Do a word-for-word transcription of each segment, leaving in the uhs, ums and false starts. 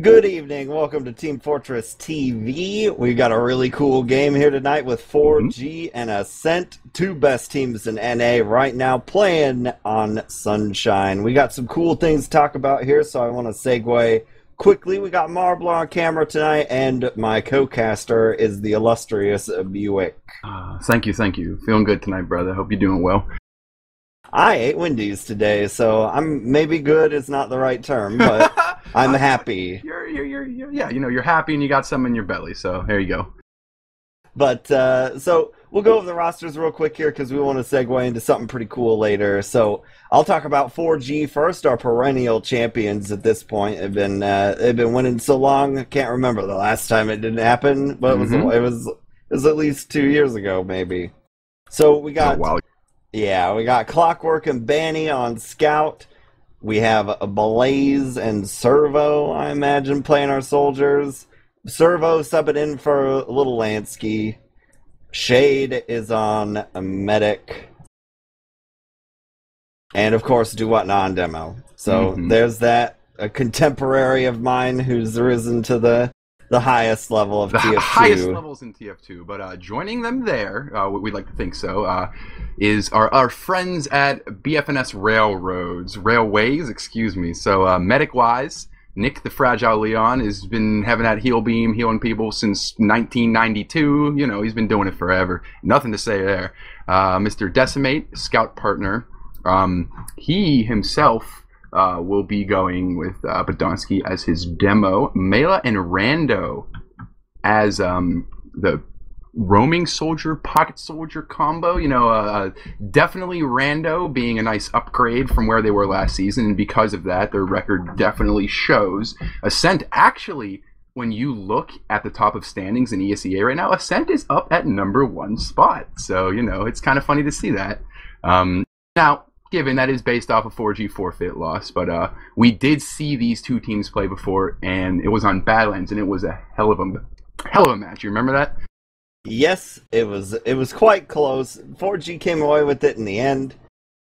Good evening, welcome to Team Fortress T V. We've got a really cool game here tonight with four G and Ascent, two best teams in N A right now playing on Sunshine. We got some cool things to talk about here, so I want to segue quickly. We got Marblr on camera tonight, and my co-caster is the illustrious BUICK. Uh, thank you, thank you. Feeling good tonight, brother. Hope you're doing well. I ate Wendy's today, so I'm maybe good is not the right term, but I'm happy. You're, you're, you're, you're, yeah, you know, you're happy and you got some in your belly, so there you go. But, uh, so we'll go over the rosters real quick here because we want to segue into something pretty cool later. So I'll talk about four G first. Our perennial champions at this point have been, uh, they've been winning so long, I can't remember the last time it didn't happen, but mm-hmm. it, was, it, was, it was at least two years ago, maybe. So we got... Oh, wow. Yeah, we got Clockwork and Banny on Scout. We have Blaze and Servo, I imagine, playing our soldiers. Servo subbing in for Little Lansky. Shade is on Medic. And, of course, Duwatna on Demo. So mm-hmm. there's that, a contemporary of mine who's risen to the... The highest level of the T F two. The highest levels in T F two, but uh, joining them there, uh, we'd like to think so, uh, is our, our friends at B F N S Railroads, Railways, excuse me. So uh, medic-wise, Nick the Fragile Leon has been having that heal beam, healing people since nineteen ninety-two. You know, he's been doing it forever. Nothing to say there. Uh, Mister Decimate, scout partner, um, he himself... Uh, we'll be going with uh, Badonski as his demo, Mela and Rando as um, the roaming soldier, pocket soldier combo. You know, uh, definitely Rando being a nice upgrade from where they were last season, and because of that, their record definitely shows. Ascent, actually, when you look at the top of standings in E S E A right now, Ascent is up at number one spot. So, you know, it's kind of funny to see that. Um, now... Given that is based off a four G forfeit loss, but uh, we did see these two teams play before, and it was on Badlands, and it was a hell of a hell of a match. You remember that? Yes, it was. It was quite close. four G came away with it in the end,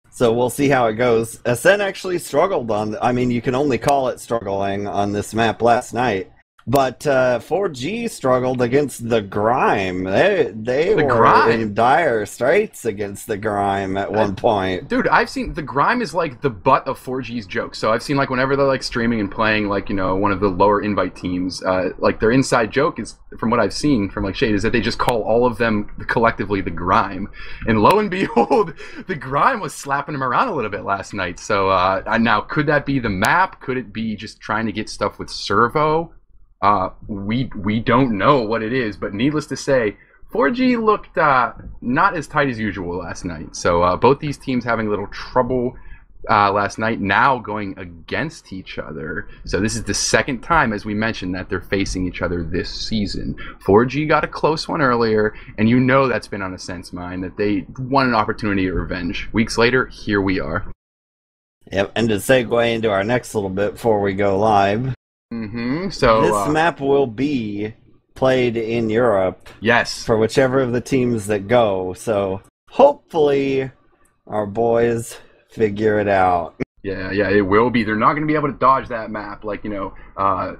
so we'll see how it goes. Ascent actually struggled on. I mean, you can only call it struggling on this map last night. But uh, four G struggled against the Grime. They they the were grime. in dire straits against the Grime at one point. Dude, I've seen the Grime is like the butt of four G's jokes. So I've seen like whenever they're like streaming and playing like, you know, one of the lower invite teams, uh, like their inside joke is from what I've seen from like Shade is that they just call all of them collectively the Grime. And lo and behold, the Grime was slapping them around a little bit last night. So uh, now could that be the map? Could it be just trying to get stuff with Servo? Uh, we we don't know what it is, but needless to say, four G looked uh, not as tight as usual last night. So uh, both these teams having a little trouble uh, last night, now going against each other. So this is the second time, as we mentioned, that they're facing each other this season. four G got a close one earlier, and you know that's been on Ascent's mind, that they want an opportunity to revenge. Weeks later, here we are. Yep, and to segue into our next little bit before we go live... Mm-hmm. So this uh, map will be played in Europe. Yes. For whichever of the teams that go. So hopefully our boys figure it out. Yeah, yeah, it will be. They're not going to be able to dodge that map. Like, you know, uh,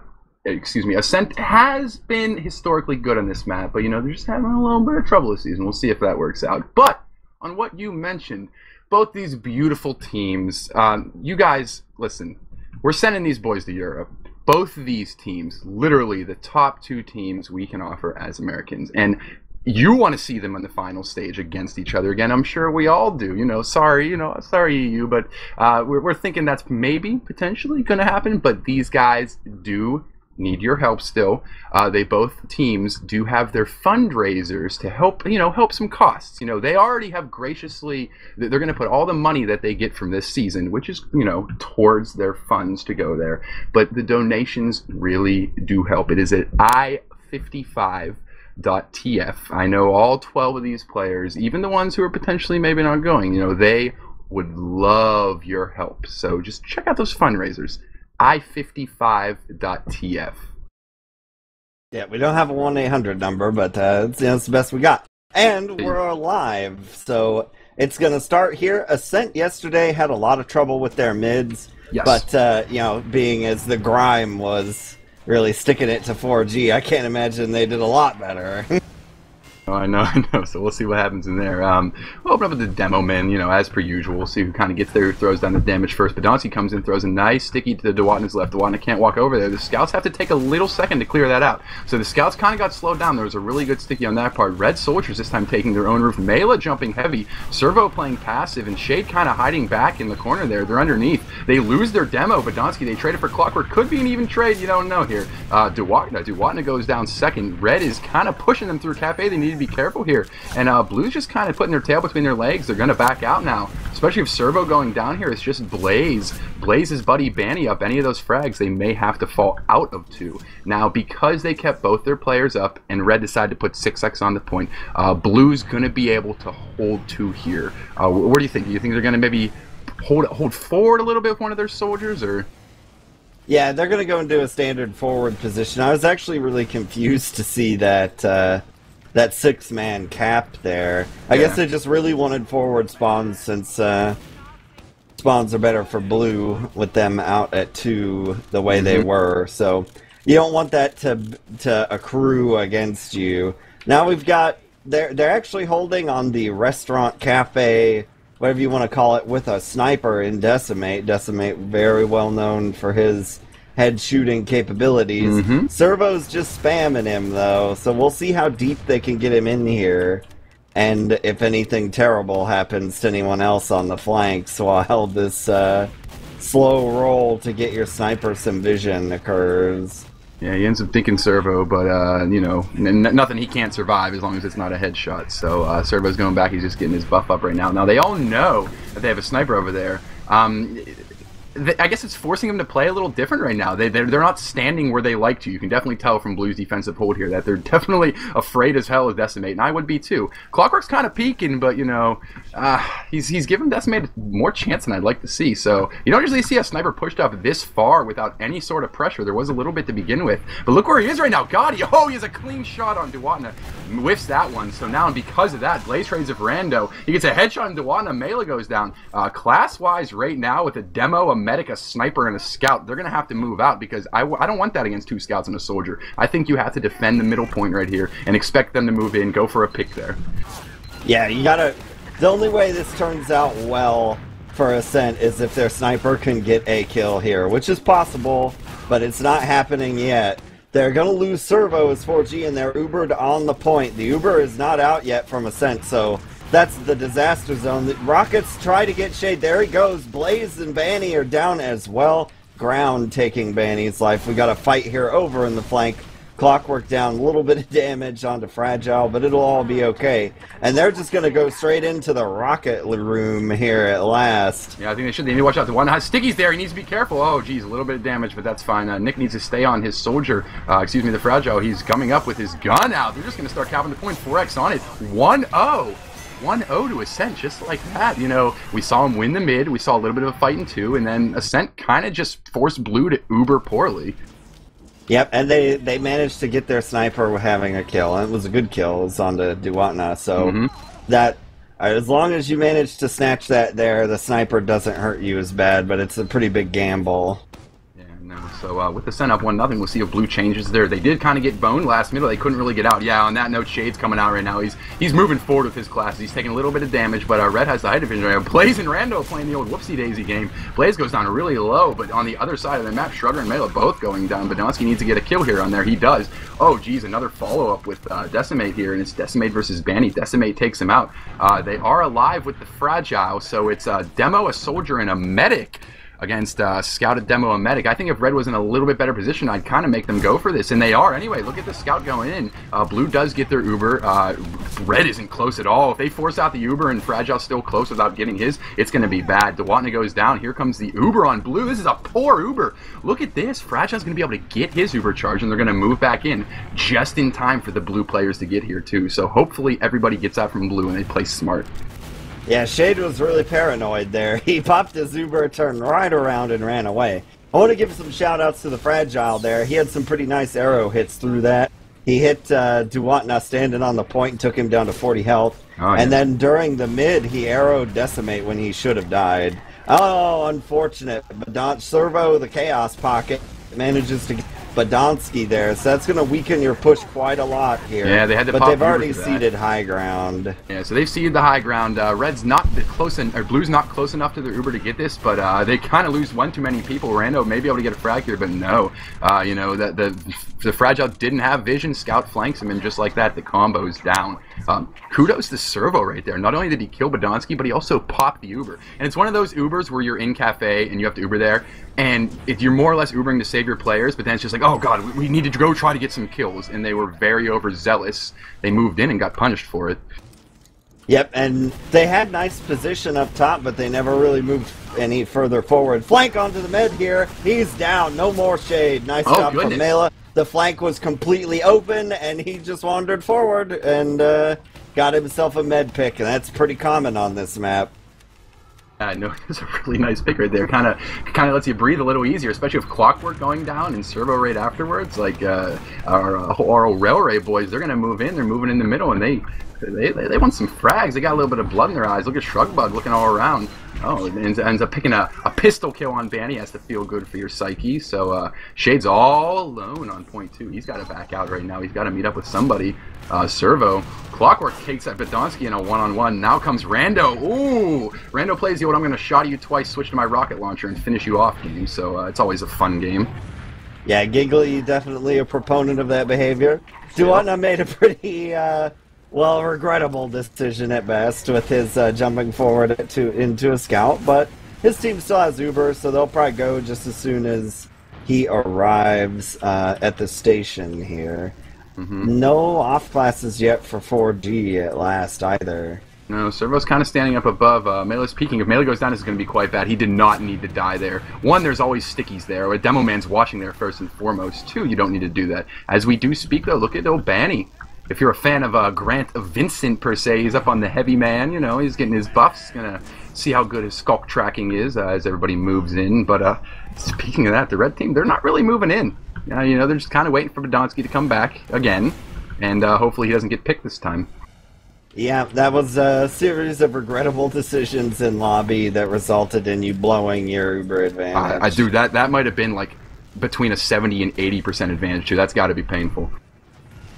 excuse me, Ascent has been historically good on this map, but, you know, they're just having a little bit of trouble this season. We'll see if that works out. But on what you mentioned, both these beautiful teams, um, you guys, listen, we're sending these boys to Europe. Both of these teams, literally the top two teams we can offer as Americans. And you want to see them on the final stage against each other again. I'm sure we all do. You know, sorry, you know, sorry, E U, but uh, we're, we're thinking that's maybe potentially going to happen. But these guys do need your help still. Uh, they both teams do have their fundraisers to help, you know, help some costs. You know, they already have graciously, they're going to put all the money that they get from this season, which is, you know, towards their funds to go there. But the donations really do help. It is at i fifty-five dot T F. I know all twelve of these players, even the ones who are potentially maybe not going, you know, they would love your help. So just check out those fundraisers. i fifty-five dot T F. Yeah, we don't have a one eight hundred number, but uh, it's, you know, it's the best we got. And we're live, so it's going to start here. Ascent yesterday had a lot of trouble with their mids, yes. but, uh, you know, being as the Grime was really sticking it to four G. I can't imagine they did a lot better. Oh, I know, I know. So we'll see what happens in there. Um, we'll open up with the demo men, you know, as per usual. We'll see who kind of gets there, who throws down the damage first. Badonski comes in, throws a nice sticky to the Duwatna's left. Duwatna can't walk over there. The scouts have to take a little second to clear that out. So the scouts kind of got slowed down. There was a really good sticky on that part. Red soldiers this time taking their own roof. Mela jumping heavy. Servo playing passive, and Shade kind of hiding back in the corner there. They're underneath. They lose their demo. Badonski, they traded for Clockwork. Could be an even trade. You don't know here. Uh, Duwatna, Duwatna goes down second. Red is kind of pushing them through Cafe. They need to be careful here, and uh, Blue's just kind of putting their tail between their legs. They're gonna back out now, especially if Servo going down here is just Blaze. Blaze's buddy Banny up. Any of those frags they may have to fall out of two now because they kept both their players up and Red decided to put six X on the point. uh, Blue's gonna be able to hold two here. Uh, what do you think? Do you think they're gonna maybe hold hold forward a little bit with one of their soldiers, or? Yeah, they're gonna go into a standard forward position. I was actually really confused to see that uh that six-man cap there. I yeah. guess they just really wanted forward spawns, since uh, spawns are better for Blue with them out at two the way mm-hmm. they were. So you don't want that to to accrue against you. Now we've got they're they're actually holding on the restaurant, cafe, whatever you want to call it, with a sniper in Decimate. Decimate very well known for his head shooting capabilities. Mm-hmm. Servo's just spamming him though, so we'll see how deep they can get him in here, and if anything terrible happens to anyone else on the flanks while this uh, slow roll to get your sniper some vision occurs. Yeah, he ends up thinking Servo, but, uh, you know, n nothing he can't survive as long as it's not a headshot. So uh, Servo's going back, he's just getting his buff up right now. Now, they all know that they have a sniper over there. Um... I guess it's forcing them to play a little different right now. They, they're, they're not standing where they like to. You can definitely tell from Blue's defensive hold here that they're definitely afraid as hell of Decimate, and I would be too. Clockwork's kind of peeking, but, you know, uh, he's, he's giving Decimate more chance than I'd like to see. So you don't usually see a sniper pushed up this far without any sort of pressure. There was a little bit to begin with, but look where he is right now. God, he, oh, he has a clean shot on Duwatna. Whiffs that one. So now, because of that, Blaze trades of Rando. He gets a headshot on Duwatna. Mela goes down. Uh, Class-wise right now with a demo, a medic, a sniper, and a scout, they're going to have to move out, because I, w I don't want that against two scouts and a soldier. I think you have to defend the middle point right here and expect them to move in, go for a pick there. Yeah, you gotta... The only way this turns out well for Ascent is if their sniper can get a kill here, which is possible, but it's not happening yet. They're going to lose Servo as four G, and they're Ubered on the point. The Uber is not out yet from Ascent, so... That's the disaster zone. The Rockets try to get Shade. There he goes. Blaze and Banny are down as well. Ground taking Banny's life. We got a fight here over in the flank. Clockwork down. A little bit of damage onto Fragile, but it'll all be okay. And they're just going to go straight into the rocket room here at last. Yeah, I think they should. They need to watch out. The one has Sticky's there. He needs to be careful. Oh, geez, a little bit of damage, but that's fine. Uh, Nick needs to stay on his soldier. Uh, excuse me, the Fragile. He's coming up with his gun out. They're just going to start capping the point. four X on it. one oh. one oh to Ascent, just like that. You know, we saw him win the mid, we saw a little bit of a fight in two, and then Ascent kind of just forced Blue to Uber poorly. Yep, and they, they managed to get their sniper having a kill, and it was a good kill. It was on to Duwatna, so mm-hmm. that, as long as you manage to snatch that there, the sniper doesn't hurt you as bad, but it's a pretty big gamble. So uh, with the send up one nothing, we'll see if Blue changes there. They did kind of get boned last middle. They couldn't really get out. Yeah, on that note, Shade's coming out right now. He's he's moving forward with his classes. He's taking a little bit of damage, but uh, Red has the height advantage right now. Blaze and Rando playing the old whoopsie-daisy game. Blaze goes down really low, but on the other side of the map, Shrugger and Mela both going down. Badonski needs to get a kill here on there. He does. Oh, geez, another follow-up with uh, Decimate here, and it's Decimate versus Banny. Decimate takes him out. Uh, they are alive with the Fragile, so it's a demo, a soldier, and a medic against uh, Scouted Demo and Medic. I think if Red was in a little bit better position, I'd kind of make them go for this, and they are anyway. Look at the Scout going in. Uh, Blue does get their Uber. Uh, Red isn't close at all. If they force out the Uber and Fragile's still close without getting his, it's going to be bad. Duwatna goes down. Here comes the Uber on Blue. This is a poor Uber. Look at this. Fragile's going to be able to get his Uber charge, and they're going to move back in just in time for the Blue players to get here too. So hopefully everybody gets out from Blue and they play smart. Yeah, Shade was really paranoid there. He popped his Uber, turned right around, and ran away. I want to give some shout-outs to the Fragile there. He had some pretty nice arrow hits through that. He hit uh, Duwatna standing on the point and took him down to forty health. Oh, yeah. And then during the mid, he arrowed Decimate when he should have died. Oh, unfortunate. Badonski Servo, the Chaos Pocket, manages to get Badonski there, so that's going to weaken your push quite a lot here. Yeah, they had to pop. But they've already ceded high ground. Yeah, so they've ceded the high ground. Uh, Red's not close, in, or Blue's not close enough to their Uber to get this, but uh, they kind of lose one too many people. Rando may be able to get a frag here, but no. Uh, you know, the, the, the Fragile didn't have vision. Scout flanks him, and just like that, the combo's down. Um, kudos to Servo right there. Not only did he kill Badonski, but he also popped the Uber. And it's one of those Ubers where you're in cafe and you have to Uber there, and if you're more or less Ubering to save your players, but then it's just like, oh god, we, we need to go try to get some kills, and they were very overzealous. They moved in and got punished for it. Yep, and they had nice position up top, but they never really moved any further forward. Flank onto the mid here. He's down. No more Shade. Nice oh, job goodness. from Mela. The flank was completely open, and he just wandered forward and uh, got himself a med pick, and that's pretty common on this map. Yeah, no, it's a really nice pick right there. Kind of, kind of lets you breathe a little easier, especially with Clockwork going down and Servo right afterwards. Like uh, our, our Railway boys, they're gonna move in. They're moving in the middle, and they, they, they want some frags. They got a little bit of blood in their eyes. Look at Shrugbug looking all around. Oh, it ends, ends up picking a, a pistol kill on Banny. Has to feel good for your psyche. So uh, Shade's all alone on point two. He's got to back out right now. He's got to meet up with somebody. Uh, Servo. Clockwork takes at Badonski in a one-on-one. -on -one. Now comes Rando. Ooh! Rando plays the old, I'm going to shot at you twice, switch to my rocket launcher, and finish you off game. So uh, it's always a fun game. Yeah, Giggly, definitely a proponent of that behavior. Yeah. Duwatna made a pretty, uh, well, regrettable decision at best with his uh, jumping forward to, into a scout. But his team still has Uber, so they'll probably go just as soon as he arrives uh, at the station here. Mm-hmm. No off classes yet for four G at last either. No, Servo's kind of standing up above. Uh, Mele's peeking. If Mela goes down, this is going to be quite bad. He did not need to die there. One, there's always stickies there. A demo man's watching there first and foremost. Two, you don't need to do that. As we do speak, though, look at old Banny. If you're a fan of uh, Grant of Vincent, per se, he's up on the heavy man. You know, he's getting his buffs. Going to see how good his skulk tracking is uh, as everybody moves in. But uh, speaking of that, the red team, they're not really moving in. Uh, you know, they're just kind of waiting for Badonski to come back again, and uh, hopefully he doesn't get picked this time. Yeah, that was a series of regrettable decisions in lobby that resulted in you blowing your Uber advantage. I, I do. That that might have been like between a seventy and eighty percent advantage, too. That's got to be painful.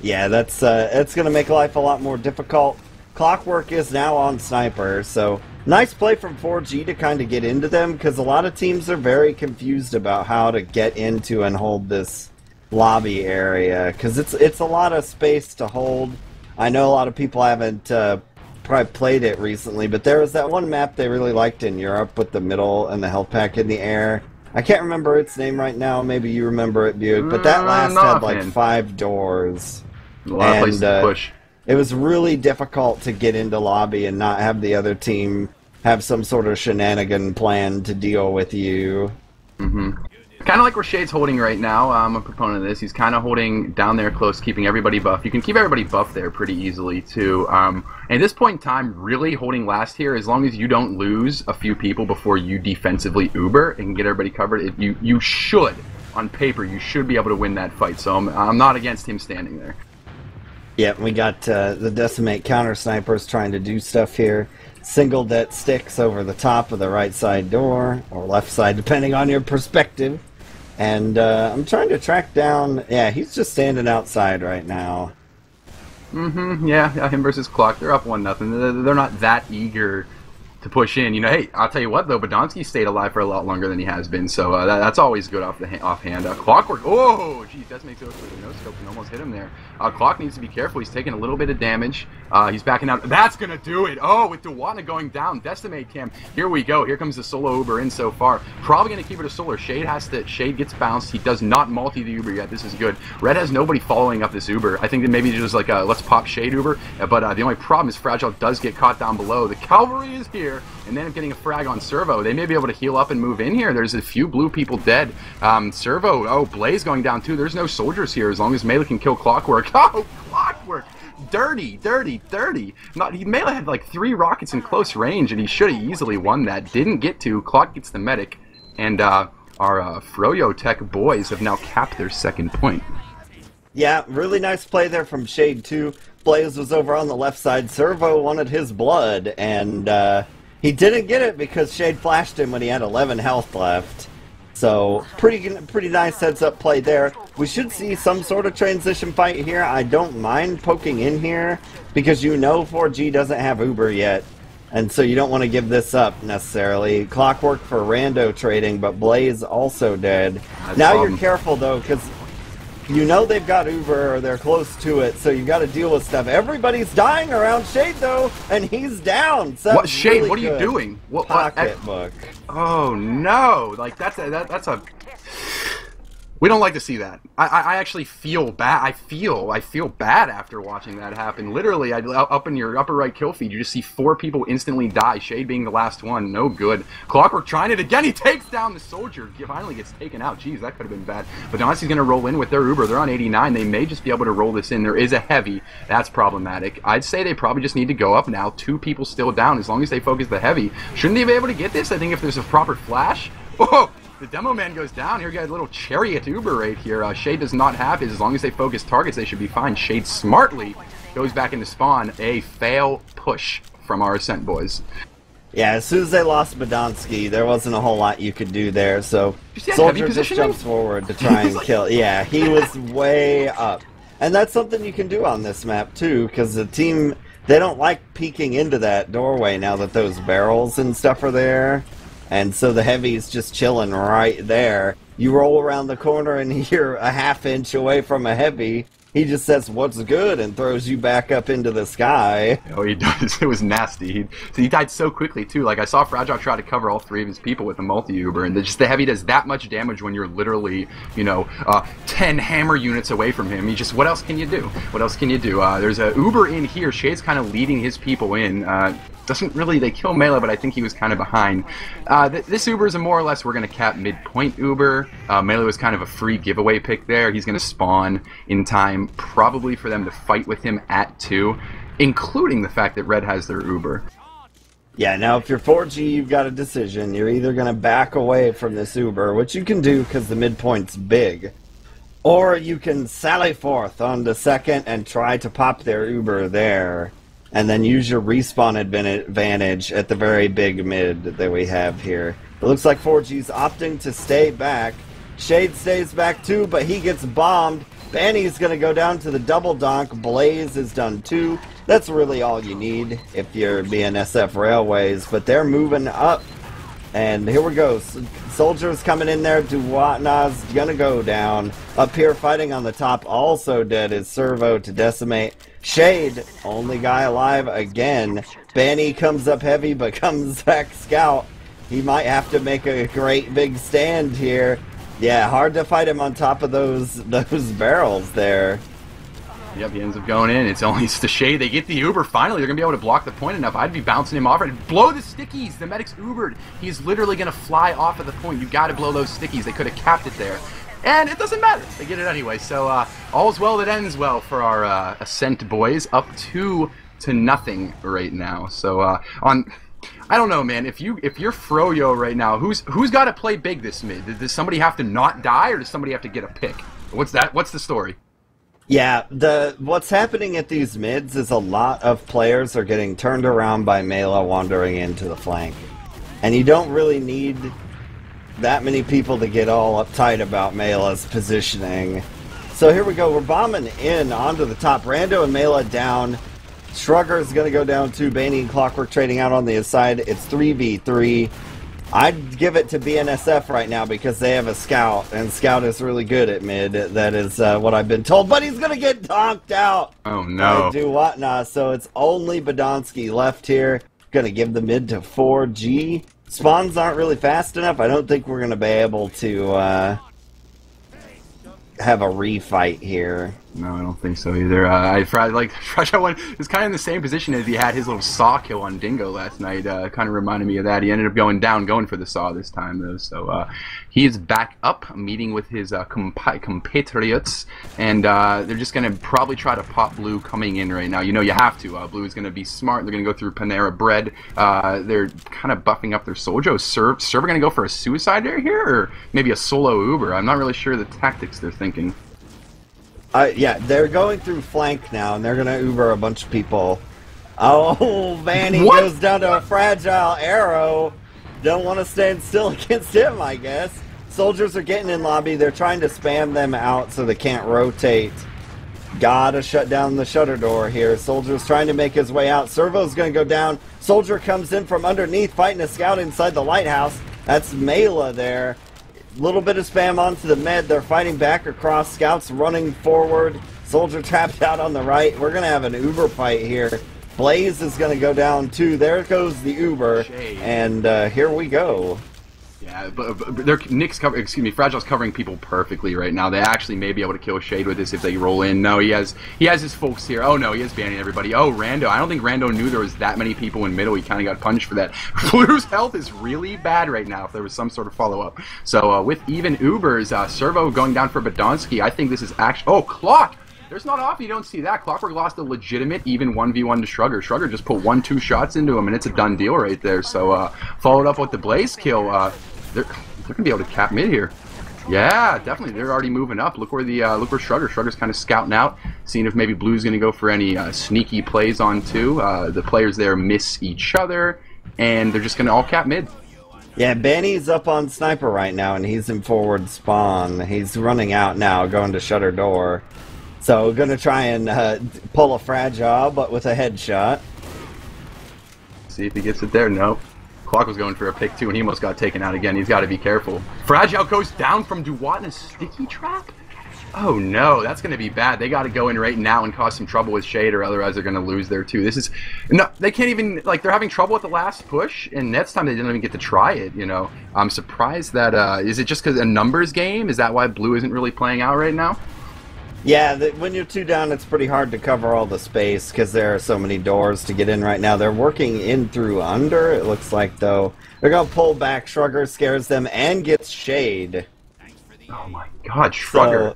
Yeah, that's uh, it's going to make life a lot more difficult. Clockwork is now on Sniper, so nice play from four G to kind of get into them, because a lot of teams are very confused about how to get into and hold this lobby area, because it's, it's a lot of space to hold. I know a lot of people haven't uh, probably played it recently, but there was that one map they really liked in Europe with the middle and the health pack in the air. I can't remember its name right now, maybe you remember it, Buick, but that last had like five doors. A lot of places to push. It was really difficult to get into lobby and not have the other team have some sort of shenanigan plan to deal with you. Mm-hmm. Kind of like where Shade's holding right now. I'm a proponent of this. He's kind of holding down there close, keeping everybody buff. You can keep everybody buff there pretty easily, too. Um, at this point in time, really holding last here, as long as you don't lose a few people before you defensively Uber and get everybody covered, it, you, you should, on paper, you should be able to win that fight. So I'm, I'm not against him standing there. Yeah, we got uh, the Decimate counter snipers trying to do stuff here. Singled that sticks over the top of the right side door, or left side, depending on your perspective. And uh, I'm trying to track down... Yeah, he's just standing outside right now. Mm-hmm, yeah, yeah, him versus Clock. They're up one nothing. They're not that eager to push in. You know, hey, I'll tell you what, though, Badonski stayed alive for a lot longer than he has been, so uh, that, that's always good off the ha offhand. Uh, Clockwork, oh, geez, that makes it look like a no-scope and almost hit him there. Uh, Clock needs to be careful. He's taking a little bit of damage. Uh, he's backing out. That's going to do it. Oh, with Duwatna going down, Decimate Cam. Here we go. Here comes the solo Uber in so far. Probably going to keep it a solar. Shade has to, Shade gets bounced. He does not multi the Uber yet. This is good. Red has nobody following up this Uber. I think that maybe just like, a, let's pop Shade Uber, uh, but uh, the only problem is Fragile does get caught down below. The cavalry is here. And then getting a frag on Servo. They may be able to heal up and move in here. There's a few blue people dead. Um, Servo, oh, Blaze going down too. There's no soldiers here as long as Mela can kill Clockwork. Oh, Clockwork! Dirty, dirty, dirty. Not, he, Mela had like three rockets in close range, and he should have easily won that. Didn't get to. Clock gets the medic. And uh, our uh, Froyotech boys have now capped their second point. Yeah, really nice play there from Shade too. Blaze was over on the left side. Servo wanted his blood, and... Uh... He didn't get it because Shade flashed him when he had eleven health left. So pretty pretty nice heads up play there. We should see some sort of transition fight here. I don't mind poking in here because you know four G doesn't have Uber yet. And so you don't want to give this up necessarily. Clockwork for Rando trading, but Blaze also dead. That's now problem. You're careful though, because you know they've got Uber or they're close to it, so you've got to deal with stuff. Everybody's dying around Shade though, and he's down. So what Shade? Really what are you doing? What, what pocketbook? Oh no! Like that's a, that, that's a. We don't like to see that. I, I, I actually feel bad. I feel I feel bad after watching that happen. Literally, I, up in your upper right kill feed, you just see four people instantly die. Shade being the last one. No good. Clockwork trying it again. He takes down the soldier. He finally gets taken out. Jeez, that could have been bad. But Badonski's going to roll in with their Uber. They're on eighty-nine. They may just be able to roll this in. There is a heavy. That's problematic. I'd say they probably just need to go up now. Two people still down. As long as they focus the heavy, shouldn't they be able to get this? I think if there's a proper flash. Oh. The demo man goes down. Here we got a little chariot Uber right here. Uh, Shade does not have his. As long as they focus targets, they should be fine. Shade smartly goes back into spawn. A fail push from our Ascent boys. Yeah, as soon as they lost Badonski, there wasn't a whole lot you could do there. So Soldier just jumps forward to try and kill. Yeah, he was way up. And that's something you can do on this map too, because the team, they don't like peeking into that doorway now that those barrels and stuff are there. And so the heavy's just chilling right there. You roll around the corner and you're a half inch away from a heavy. He just says, what's good, and throws you back up into the sky. Oh, he does. It was nasty. He, he died so quickly, too. Like, I saw Fragile try to cover all three of his people with a multi-Uber, and just the heavy does that much damage when you're literally, you know, uh, ten hammer units away from him. You just, what else can you do? What else can you do? Uh, there's a Uber in here. Shade's kind of leading his people in. Uh, doesn't really, they kill Mela, but I think he was kind of behind. Uh, th this Uber is a more or less, we're going to cap midpoint Uber. Uh, Mela was kind of a free giveaway pick there. He's going to spawn in time, probably for them to fight with him at two, including the fact that Red has their Uber. Yeah, now if you're four G, you've got a decision. You're either going to back away from this Uber, which you can do because the midpoint's big, or you can sally forth on the second and try to pop their Uber there, and then use your respawn advantage at the very big mid that we have here. It looks like four G's opting to stay back. Shade stays back too, but he gets bombed. Banny's going to go down to the double donk. Blaze is done too. That's really all you need if you're B N S F Railways, but they're moving up. And here we go. Soldiers coming in there. Duwatna's going to go down. Up here fighting on the top. Also dead is Servo to Decimate. Shade, only guy alive again. Banny comes up heavy but comes back scout. He might have to make a great big stand here. Yeah, hard to fight him on top of those those barrels there. Yep, he ends up going in. It's only it's the Shade. They get the Uber finally. They're going to be able to block the point enough. I'd be bouncing him off. Right. Blow the stickies. The medic's Ubered. He's literally going to fly off of the point. You've got to blow those stickies. They could have capped it there. And it doesn't matter. They get it anyway. So uh, all's well that ends well for our uh, Ascent boys. Up two to nothing right now. So uh, on... I don't know, man. If you if you're Froyo right now, who's who's got to play big this mid? Does somebody have to not die, or does somebody have to get a pick? What's that? What's the story? Yeah, the what's happening at these mids is a lot of players are getting turned around by Mela wandering into the flank, and you don't really need that many people to get all uptight about Mela's positioning. So here we go. We're bombing in onto the top. Rando and Mela down. Shrugger is going to go down to Banny and Clockwork trading out on the side. It's three v three. I'd give it to B N S F right now because they have a scout, and scout is really good at mid. That is uh, what I've been told. But he's going to get donked out. Oh, no. Duwatna. So it's only Badonski left here. Going to give the mid to four G. Spawns aren't really fast enough. I don't think we're going to be able to uh, have a refight here. No, I don't think so either. Uh, I tried, like, Fragile One is kind of in the same position as he had his little saw kill on Dingo last night. Uh, kind of reminded me of that. He ended up going down, going for the saw this time, though. So uh, he is back up, meeting with his uh, compa compatriots, and uh, they're just going to probably try to pop Blue coming in right now. You know you have to. Uh, Blue is going to be smart. They're going to go through Panera Bread. Uh, they're kind of buffing up their Sojo. Serve, Server going to go for a suicide there here, or maybe a solo Uber? I'm not really sure the tactics they're thinking. Uh, yeah, they're going through flank now, and they're going to Uber a bunch of people. Oh, Banny what? goes down to a Fragile arrow. Don't want to stand still against him, I guess. Soldiers are getting in lobby. They're trying to spam them out so they can't rotate. Gotta shut down the shutter door here. Soldier's trying to make his way out. Servo's gonna go down. Soldier comes in from underneath, fighting a scout inside the lighthouse. That's Mela there. Little bit of spam onto the med. They're fighting back across. Scouts running forward. Soldier trapped out on the right. We're gonna have an Uber fight here. Blaze is gonna go down too. There goes the Uber, Shade. and uh, here we go. Yeah, but, but they're, Nick's cover, excuse me, Fragile's covering people perfectly right now. They actually may be able to kill Shade with this if they roll in. No, he has he has his folks here. Oh no, he has Banny everybody. Oh, Rando. I don't think Rando knew there was that many people in middle. He kind of got punished for that. Blue's health is really bad right now if there was some sort of follow-up. So uh, with even Ubers, uh, Servo going down for Badonski. I think this is actually... Oh, Clock! There's not off, you don't see that. Clockwork lost a legitimate even one v one to Shrugger. Shrugger just put one, two shots into him, and it's a done deal right there. So uh, followed up with the Blaze kill. Uh, they're they're going to be able to cap mid here. Yeah, definitely. They're already moving up. Look where the uh, look where Shrugger. Shrugger's kind of scouting out, seeing if maybe Blue's going to go for any uh, sneaky plays on two. Uh, the players there miss each other, and they're just going to all cap mid. Yeah, Banny's up on Sniper right now, and he's in forward spawn. He's running out now, going to shutter door. So, gonna try and uh, pull a Fragile, but with a headshot. See if he gets it there. Nope. Clock was going for a pick, too, and he almost got taken out again. He's gotta be careful. Fragile goes down from Duwatna's sticky trap? Oh no, that's gonna be bad. They gotta go in right now and cause some trouble with Shade, or otherwise they're gonna lose there, too. This is... No, they can't even... Like, they're having trouble at the last push, and next time they didn't even get to try it, you know. I'm surprised that, uh... Is it just because a numbers game? Is that why Blue isn't really playing out right now? Yeah, the, when you're two down, it's pretty hard to cover all the space because there are so many doors to get in right now. They're working in through under, it looks like, though. They're going to pull back. Shrugger scares them and gets Shade. Oh, my God, Shrugger. So,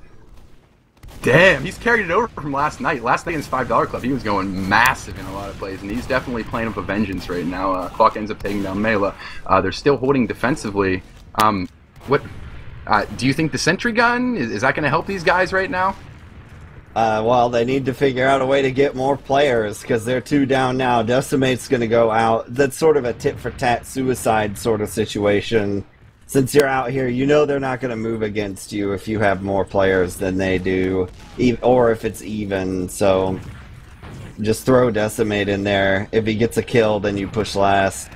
damn, he's carried it over from last night. Last night in his five dollar club, he was going massive in a lot of plays, and he's definitely playing up a vengeance right now. Uh, Clock ends up taking down Mela. Uh, they're still holding defensively. Um, what? Uh, do you think the sentry gun, is, is that going to help these guys right now? Uh, well, they need to figure out a way to get more players because they're two down now. Decimate's going to go out. That's sort of a tit-for-tat suicide sort of situation. Since you're out here, you know they're not going to move against you if you have more players than they do, or if it's even. So just throw Decimate in there. If he gets a kill, then you push last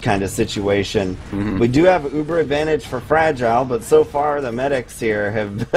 kind of situation. Mm-hmm. We do have Uber advantage for Fragile, but so far the medics here have...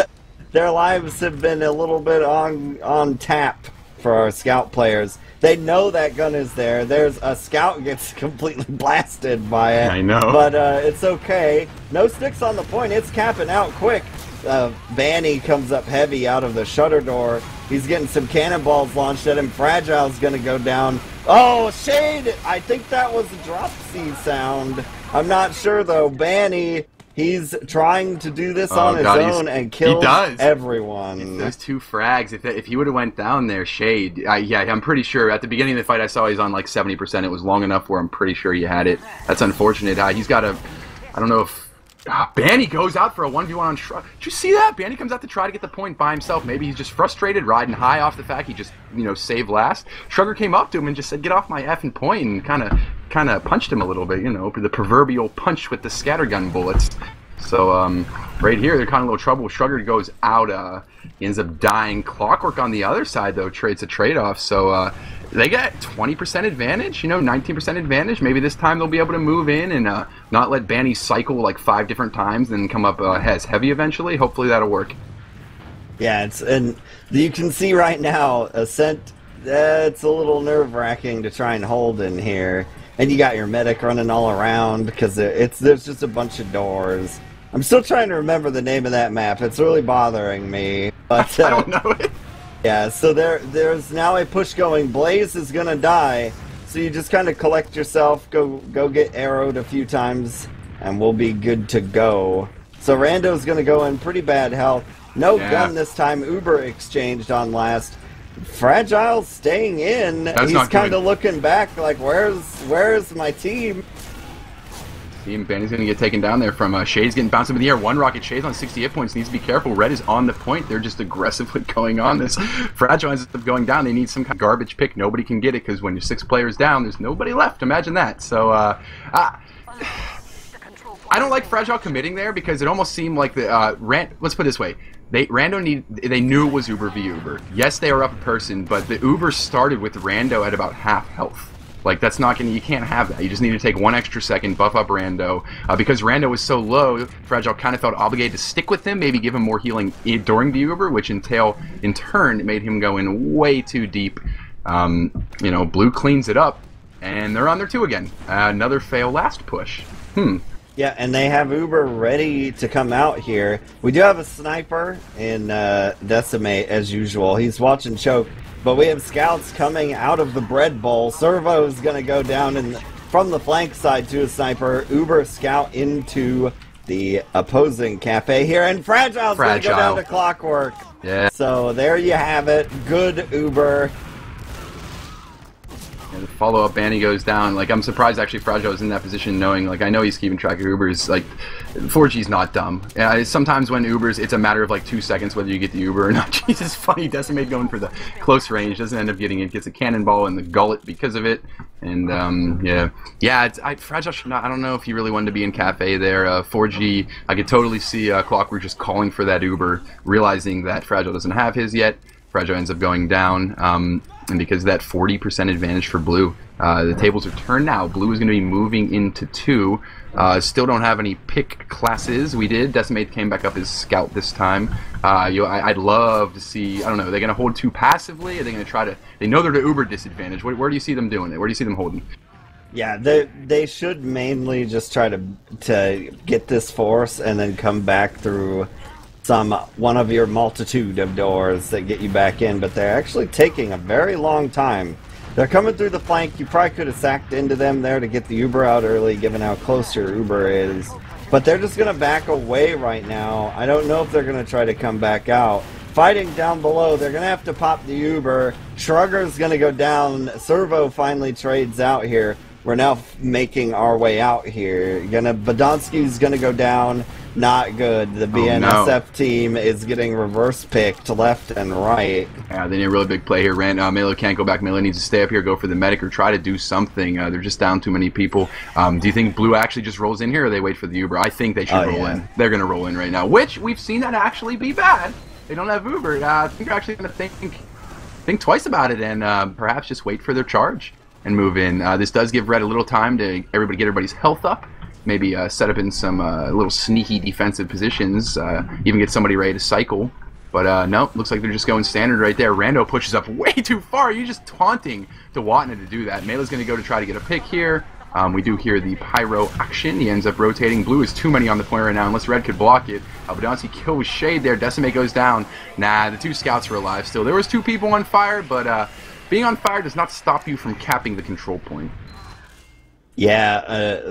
Their lives have been a little bit on on tap for our scout players. They know that gun is there. There's a scout gets completely blasted by it. I know. But uh, it's okay. No sticks on the point. It's capping out quick. Uh, Banny comes up heavy out of the shutter door. He's getting some cannonballs launched at him. Fragile's going to go down. Oh, Shade! I think that was a drop C sound. I'm not sure, though. Banny... He's trying to do this oh, on his God, own and kills everyone. It's those two frags. If, if he would have went down there, Shade, I, yeah, I'm pretty sure. At the beginning of the fight, I saw he's on like seventy percent. It was long enough where I'm pretty sure he had it. That's unfortunate. Uh, he's got a... I don't know if... Uh, Banny goes out for a one v one on Shrug. Did you see that? Banny comes out to try to get the point by himself. Maybe he's just frustrated, riding high off the fact he just, you know, saved last. Shrugger came up to him and just said, get off my effing point, and kind of... kind of punched him a little bit, you know, the proverbial punch with the scattergun bullets. So, um, right here, they're kind of a little trouble. Shrugger goes out, uh, he ends up dying. Clockwork on the other side, though, trades a trade-off, so, uh, they got twenty percent advantage, you know, nineteen percent advantage. Maybe this time they'll be able to move in and, uh, not let Banny cycle, like, five different times and come up, uh, as heavy eventually. Hopefully that'll work. Yeah, it's, and you can see right now, Ascent, uh, it's a little nerve-wracking to try and hold in here. And you got your medic running all around because it's there's just a bunch of doors. I'm still trying to remember the name of that map. It's really bothering me. But, uh, I don't know it. Yeah, so there there's now a push going. Blaze is gonna die, so you just kind of collect yourself, go go get arrowed a few times, and we'll be good to go. So Rando's gonna go in pretty bad health. No yeah. gun this time. Uber exchanged on last. Fragile staying in. That's He's kind of looking back, like where's where's my team? Team Banny's gonna get taken down there from uh, Shade's getting bounced up in the air. One rocket, Shade's on sixty-eight points. Needs to be careful. Red is on the point. They're just aggressively going on this. Fragile ends up going down. They need some kind of garbage pick. Nobody can get it because when you're six players down, there's nobody left. Imagine that. So, uh, ah. I don't like Fragile committing there because it almost seemed like the uh, Rand. Let's put it this way: they Rando need. They knew it was Uber v Uber. Yes, they were up a person, but the Uber started with Rando at about half health. Like that's not gonna. You can't have that. You just need to take one extra second, buff up Rando, uh, because Rando was so low. Fragile kind of felt obligated to stick with him, maybe give him more healing during the Uber, which entail in turn made him go in way too deep. Um, you know, Blue cleans it up, and they're on their two again. Uh, another fail last push. Hmm. Yeah, and they have Uber ready to come out here. We do have a sniper in uh, Decimate, as usual. He's watching choke, but we have scouts coming out of the bread bowl. Servo's going to go down in the, from the flank side to a sniper. Uber scout into the opposing cafe here, and Fragile's going to go down to Clockwork. Yeah. So there you have it. Good Uber. The follow-up Banny goes down. Like, I'm surprised actually Fragile is in that position knowing, like, I know he's keeping track of Ubers. Like, four G's not dumb. Uh, sometimes when Ubers, it's a matter of like two seconds whether you get the Uber or not. Jesus, funny. Decimate going for the close range. Doesn't end up getting it. Gets a cannonball in the gullet because of it. And, um, yeah. Yeah, it's, I, Fragile should not, I don't know if he really wanted to be in cafe there. Uh, four G, I could totally see uh, Clockwork just calling for that Uber, realizing that Fragile doesn't have his yet. Fragile ends up going down, um, and because of that forty percent advantage for Blue, uh, the tables are turned now. Blue is going to be moving into two. Uh, still don't have any pick classes. We did. Decimate came back up as scout this time. Uh, you, I, I'd love to see. I don't know. Are they going to hold two passively? Are they going to try to? They know they're to Uber disadvantage. Where, where do you see them doing it? Where do you see them holding? Yeah, they they should mainly just try to to get this force and then come back through some one of your multitude of doors that get you back in, but they're actually taking a very long time. They're coming through the flank. You probably could have sacked into them there to get the Uber out early, given how close your Uber is. But they're just going to back away right now. I don't know if they're going to try to come back out. Fighting down below, they're going to have to pop the Uber. Shrugger's going to go down. Servo finally trades out here. We're now making our way out here. Gonna Badonski's going to go down. Not good. The B N S F oh, no. team is getting reverse picked left and right. Yeah, they need a really big play here. Rand, uh, Mela can't go back. Mela needs to stay up here, go for the medic, or try to do something. Uh, they're just down too many people. Um, do you think Blue actually just rolls in here, or they wait for the Uber? I think they should oh, roll yeah. in. They're going to roll in right now, which we've seen that actually be bad. They don't have Uber. Uh, I think they're actually going to think, think twice about it and uh, perhaps just wait for their charge and move in. Uh, this does give Red a little time to everybody get everybody's health up. Maybe uh, set up in some uh, little sneaky defensive positions, uh, even get somebody ready to cycle. But uh, no, looks like they're just going standard right there. Rando pushes up way too far. You're just taunting Duwatna to do that. Mela's going to go to try to get a pick here. Um, we do hear the pyro action. He ends up rotating. Blue is too many on the point right now, unless Red could block it. Uh, Badonski kills with Shade there. Decimate goes down. Nah, the two scouts are alive still. There was two people on fire, but uh, being on fire does not stop you from capping the control point. Yeah,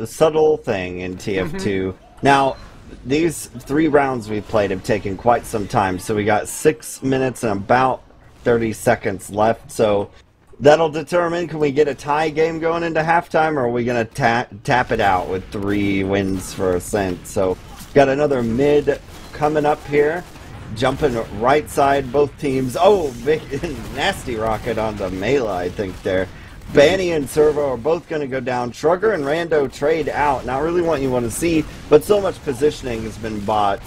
a subtle thing in T F two. Mm-hmm. Now, these three rounds we've played have taken quite some time, so we got six minutes and about thirty seconds left, so that'll determine, can we get a tie game going into halftime, or are we going to ta tap it out with three wins for Ascent? So, got another mid coming up here, jumping right side, both teams. Oh, big nasty rocket onto Mela, I think, there. Banny and Servo are both going to go down. Shrugger and Rando trade out. Not really what you want to see, but so much positioning has been bought.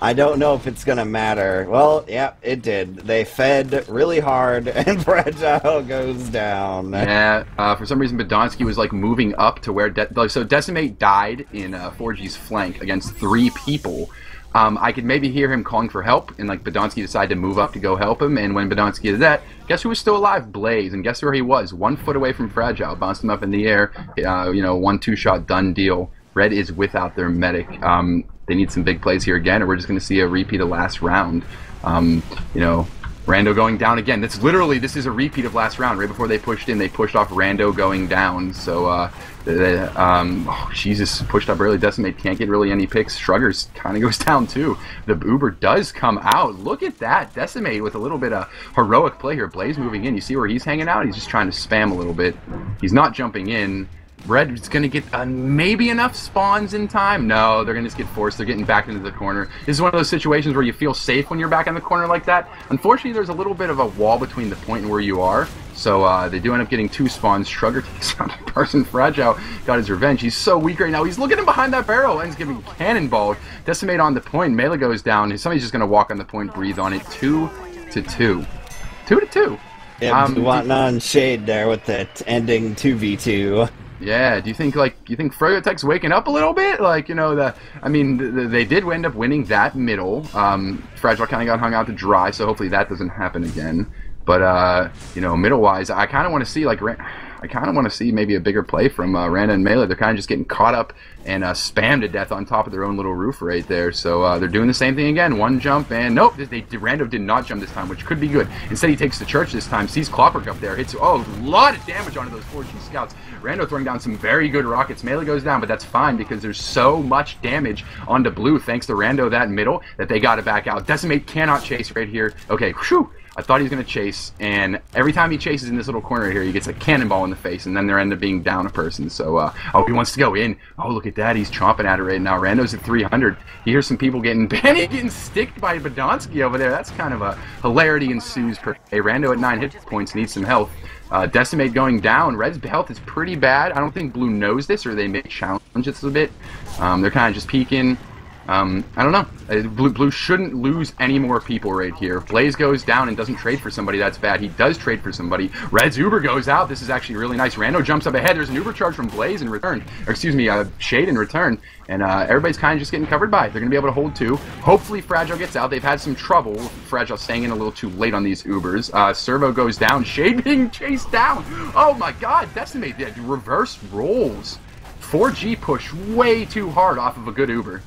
I don't know if it's going to matter. Well, yeah, it did. They fed really hard, and Fragile goes down. Yeah, uh, for some reason, Badonski was, like, moving up to where... De so Decimate died in uh, four G's flank against three people. Um, I could maybe hear him calling for help, and like Badonski decided to move up to go help him, and when Badonski did that, guess who was still alive? Blaze, and guess where he was? One foot away from Fragile, bounced him up in the air, uh, you know, one two-shot, done deal. Red is without their medic. Um, they need some big plays here again, or we're just going to see a repeat of last round. Um, you know, Rando going down again. That's literally, this is a repeat of last round. Right before they pushed in, they pushed off Rando going down. So, uh, they, um, oh, Jesus, pushed up early. Decimate can't get really any picks. Shruggers kind of goes down, too. The Uber does come out. Look at that. Decimate with a little bit of heroic play here. Blaze moving in. You see where he's hanging out? He's just trying to spam a little bit. He's not jumping in. Red is going to get uh, maybe enough spawns in time. No, they're going to just get forced. They're getting back into the corner. This is one of those situations where you feel safe when you're back in the corner like that. Unfortunately, there's a little bit of a wall between the point and where you are. So uh, they do end up getting two spawns. Shrugger takes out a person. Fragile got his revenge. He's so weak right now. He's looking in behind that barrel and he's giving cannonball. Decimate on the point. Mela goes down. Somebody's just going to walk on the point, breathe on it. Two to two. Two to two. Yeah, um, Duwatna and Shade there with that ending two v two. Yeah, do you think like you think Froyotech's waking up a little bit? Like, you know, the I mean, the, the, they did end up winning that middle. Um, Fragile kind of got hung out to dry, so hopefully that doesn't happen again. But uh, you know, middle wise, I kind of want to see like I kind of want to see maybe a bigger play from uh, Rando and Mela. They're kind of just getting caught up and uh, spammed to death on top of their own little roof right there. So uh, they're doing the same thing again. One jump and nope, they, Rando did not jump this time, which could be good. Instead, he takes the church this time. Sees Clockwork up there, hits oh a lot of damage onto those four G scouts. Rando throwing down some very good rockets. Mela goes down, but that's fine because there's so much damage onto blue thanks to Rando that middle that they got to back out. Decimate cannot chase right here. Okay, whew. I thought he was going to chase, and every time he chases in this little corner here, he gets a cannonball in the face, and then there end up being down a person. So, uh, oh, he wants to go in. Oh, look at that. He's chomping at it right now. Rando's at three hundred. You hear some people getting Banny getting sticked by Badonski over there. That's kind of a hilarity ensues per day. Rando at nine hit points needs some health. Uh, Decimate going down. Red's health is pretty bad. I don't think Blue knows this, or they may challenge it a bit. Um, they're kind of just peeking. Um, I don't know. Blue, Blue shouldn't lose any more people right here. Blaze goes down and doesn't trade for somebody. That's bad. He does trade for somebody. Red's Uber goes out. This is actually really nice. Rando jumps up ahead. There's an Uber charge from Blaze in return. Or excuse me, uh, Shade in return. And uh, everybody's kind of just getting covered by it. They're going to be able to hold two. Hopefully Fragile gets out. They've had some trouble. Fragile staying in a little too late on these Ubers. Uh, Servo goes down. Shade being chased down. Oh my god. Decimate. Yeah, reverse rolls. four G push way too hard off of a good Uber.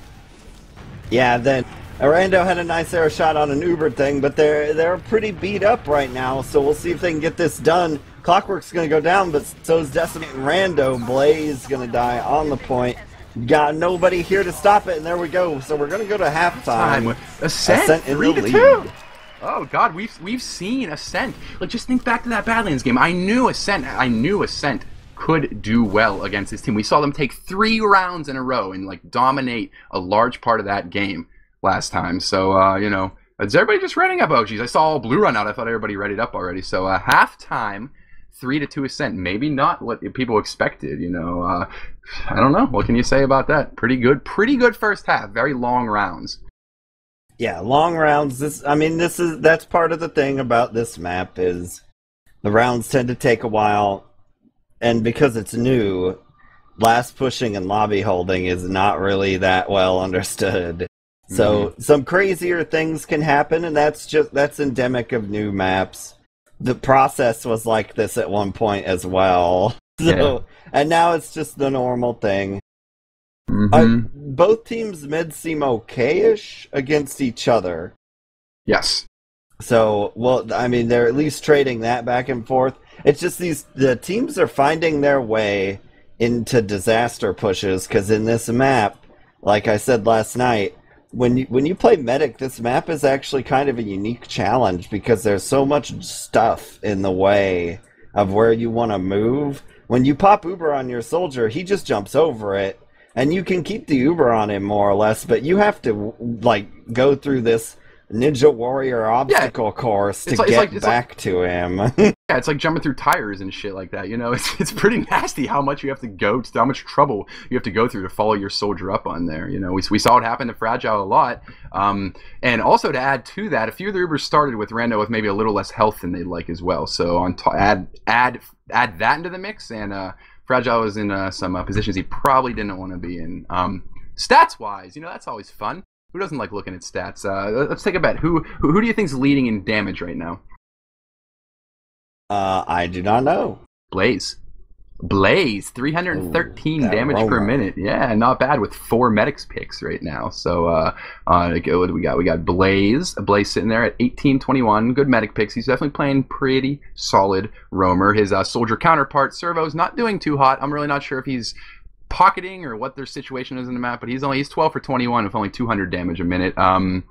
Yeah, then Rando had a nice air shot on an Uber thing, but they're they're pretty beat up right now, so we'll see if they can get this done. Clockwork's going to go down, but so is Decimate and Rando. Blaze going to die on the point. Got nobody here to stop it, and there we go. So we're going to go to halftime. Ascent, Ascent in the lead. Oh god, we've we've seen Ascent. Like, just think back to that Badlands game. I knew Ascent. I knew Ascent could do well against this team. We saw them take three rounds in a row and like dominate a large part of that game last time. So uh, you know, is everybody just reading up? Oh geez, I saw all Blue run out. I thought everybody read it up already. So uh, halftime, three to two Ascent. Maybe not what people expected. You know, uh, I don't know. What can you say about that? Pretty good, pretty good first half. Very long rounds. Yeah, long rounds. This, I mean, this is that's part of the thing about this map is the rounds tend to take a while. And because it's new, last pushing and lobby holding is not really that well understood. So mm-hmm. some crazier things can happen, and that's just that's endemic of new maps. The process was like this at one point as well. So yeah. And now it's just the normal thing. Mm-hmm. uh, both teams' mids seem okay-ish against each other. Yes. So, well, I mean, they're at least trading that back and forth. It's just these the teams are finding their way into disaster pushes because in this map, like I said last night, when you, when you play Medic, this map is actually kind of a unique challenge because there's so much stuff in the way of where you want to move. When you pop Uber on your soldier, he just jumps over it, and you can keep the Uber on him more or less, but you have to like go through this Ninja Warrior obstacle yeah. course to like, get like, back like, to him. Yeah, it's like jumping through tires and shit like that, you know? It's, it's pretty nasty how much you have to go, to, how much trouble you have to go through to follow your soldier up on there, you know? We, we saw it happen to Fragile a lot. Um, and also to add to that, a few of the Ubers started with Rando with maybe a little less health than they'd like as well. So on add, add, add that into the mix, and uh, Fragile was in uh, some uh, positions he probably didn't want to be in. Um, Stats-wise, you know, that's always fun. Who doesn't like looking at stats? Uh, let's take a bet. Who, who who do you think's leading in damage right now? Uh, I do not know. Blaze. Blaze, three hundred thirteen Ooh, damage per minute. Yeah, not bad with four medics picks right now. So, uh, uh, what do we got? We got Blaze. Blaze sitting there at eighteen twenty-one. Good medic picks. He's definitely playing pretty solid roamer. His uh, soldier counterpart, Servo's not doing too hot. I'm really not sure if he's pocketing or what their situation is in the map, but he's only he's twelve for twenty-one with only two hundred damage a minute. Um,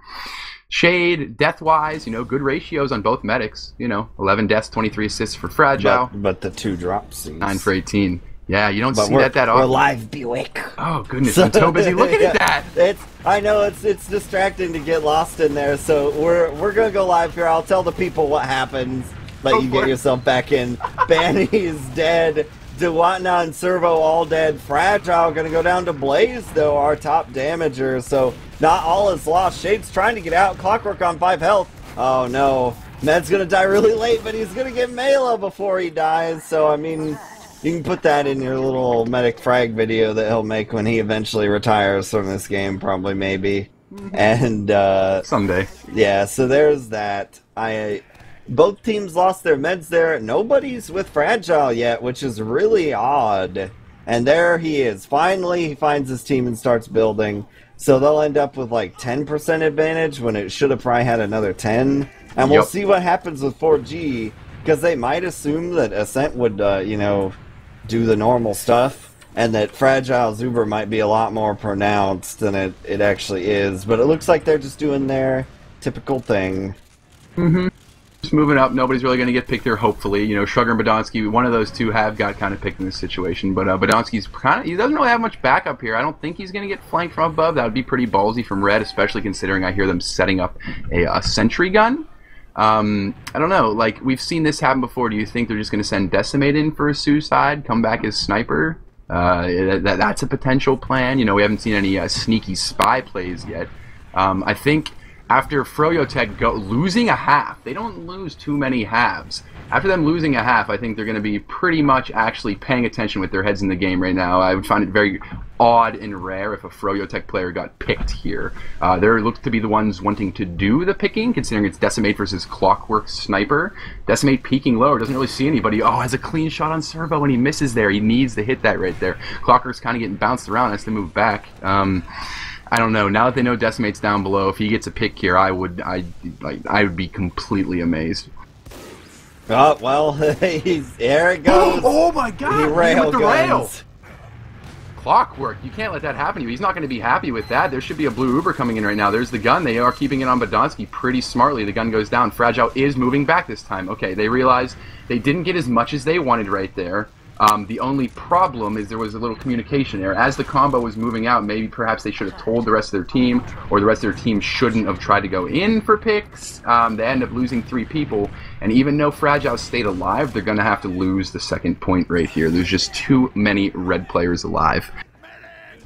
Shade, death-wise, you know, good ratios on both medics. You know, eleven deaths, twenty-three assists for Fragile. But, but the two drops. Nine for eighteen. Yeah, you don't but see that that often. We're live, BUICK. Oh goodness, so, I'm so busy looking yeah, at that. It's I know it's it's distracting to get lost in there, so we're we're gonna go live here. I'll tell the people what happens. Let oh, you get yourself back in. Banny is dead. Duwatna and Servo all dead. Fragile gonna go down to Blaze though, our top damager. So not all is lost. Shade's trying to get out. Clockwork on five health. Oh no, Med's gonna die really late, but he's gonna get Mela before he dies. So I mean. You can put that in your little medic frag video that he'll make when he eventually retires from this game, probably, maybe. And, uh... someday. Yeah, so there's that. I... Both teams lost their meds there. Nobody's with Fragile yet, which is really odd. And there he is. Finally, he finds his team and starts building. So they'll end up with, like, ten percent advantage when it should have probably had another ten. And we'll yep. see what happens with four G, because they might assume that Ascent would, uh, you know... do the normal stuff, and that Fragile's uber might be a lot more pronounced than it, it actually is, but it looks like they're just doing their typical thing. Mm-hmm. Just moving up, nobody's really going to get picked there, hopefully. You know, Shrugger and Badonski, one of those two have got kind of picked in this situation, but uh, Badonski's kind of, he doesn't really have much backup here. I don't think he's going to get flanked from above. That would be pretty ballsy from Red, especially considering I hear them setting up a, a sentry gun. Um, I don't know, like, we've seen this happen before. Do you think they're just going to send Decimate in for a suicide, come back as sniper? Uh, that, that's a potential plan. You know, we haven't seen any uh, sneaky spy plays yet. Um, I think after Froyotech go losing a half, they don't lose too many halves. After them losing a half, I think they're going to be pretty much actually paying attention with their heads in the game right now. I would find it very odd and rare if a Froyotech player got picked here. Uh, they look to be the ones wanting to do the picking, considering it's Decimate versus Clockwork Sniper. Decimate peeking lower, doesn't really see anybody. Oh, has a clean shot on Servo and he misses there. He needs to hit that right there. Clockwork's kind of getting bounced around, has to move back. Um... I don't know. Now that they know Decimate's down below, if he gets a pick here, I would, I, like, I would be completely amazed. Oh well, he's there. It goes. Oh, oh my God! He rail with the rail. Clockwork. You can't let that happen to you. He's not going to be happy with that. There should be a blue Uber coming in right now. There's the gun. They are keeping it on Badonski pretty smartly. The gun goes down. Fragile is moving back this time. Okay, they realize they didn't get as much as they wanted right there. Um, the only problem is there was a little communication error. As the combo was moving out, maybe perhaps they should have told the rest of their team, or the rest of their team shouldn't have tried to go in for picks. Um, they end up losing three people, and even though Fragile stayed alive, they're going to have to lose the second point right here. There's just too many red players alive.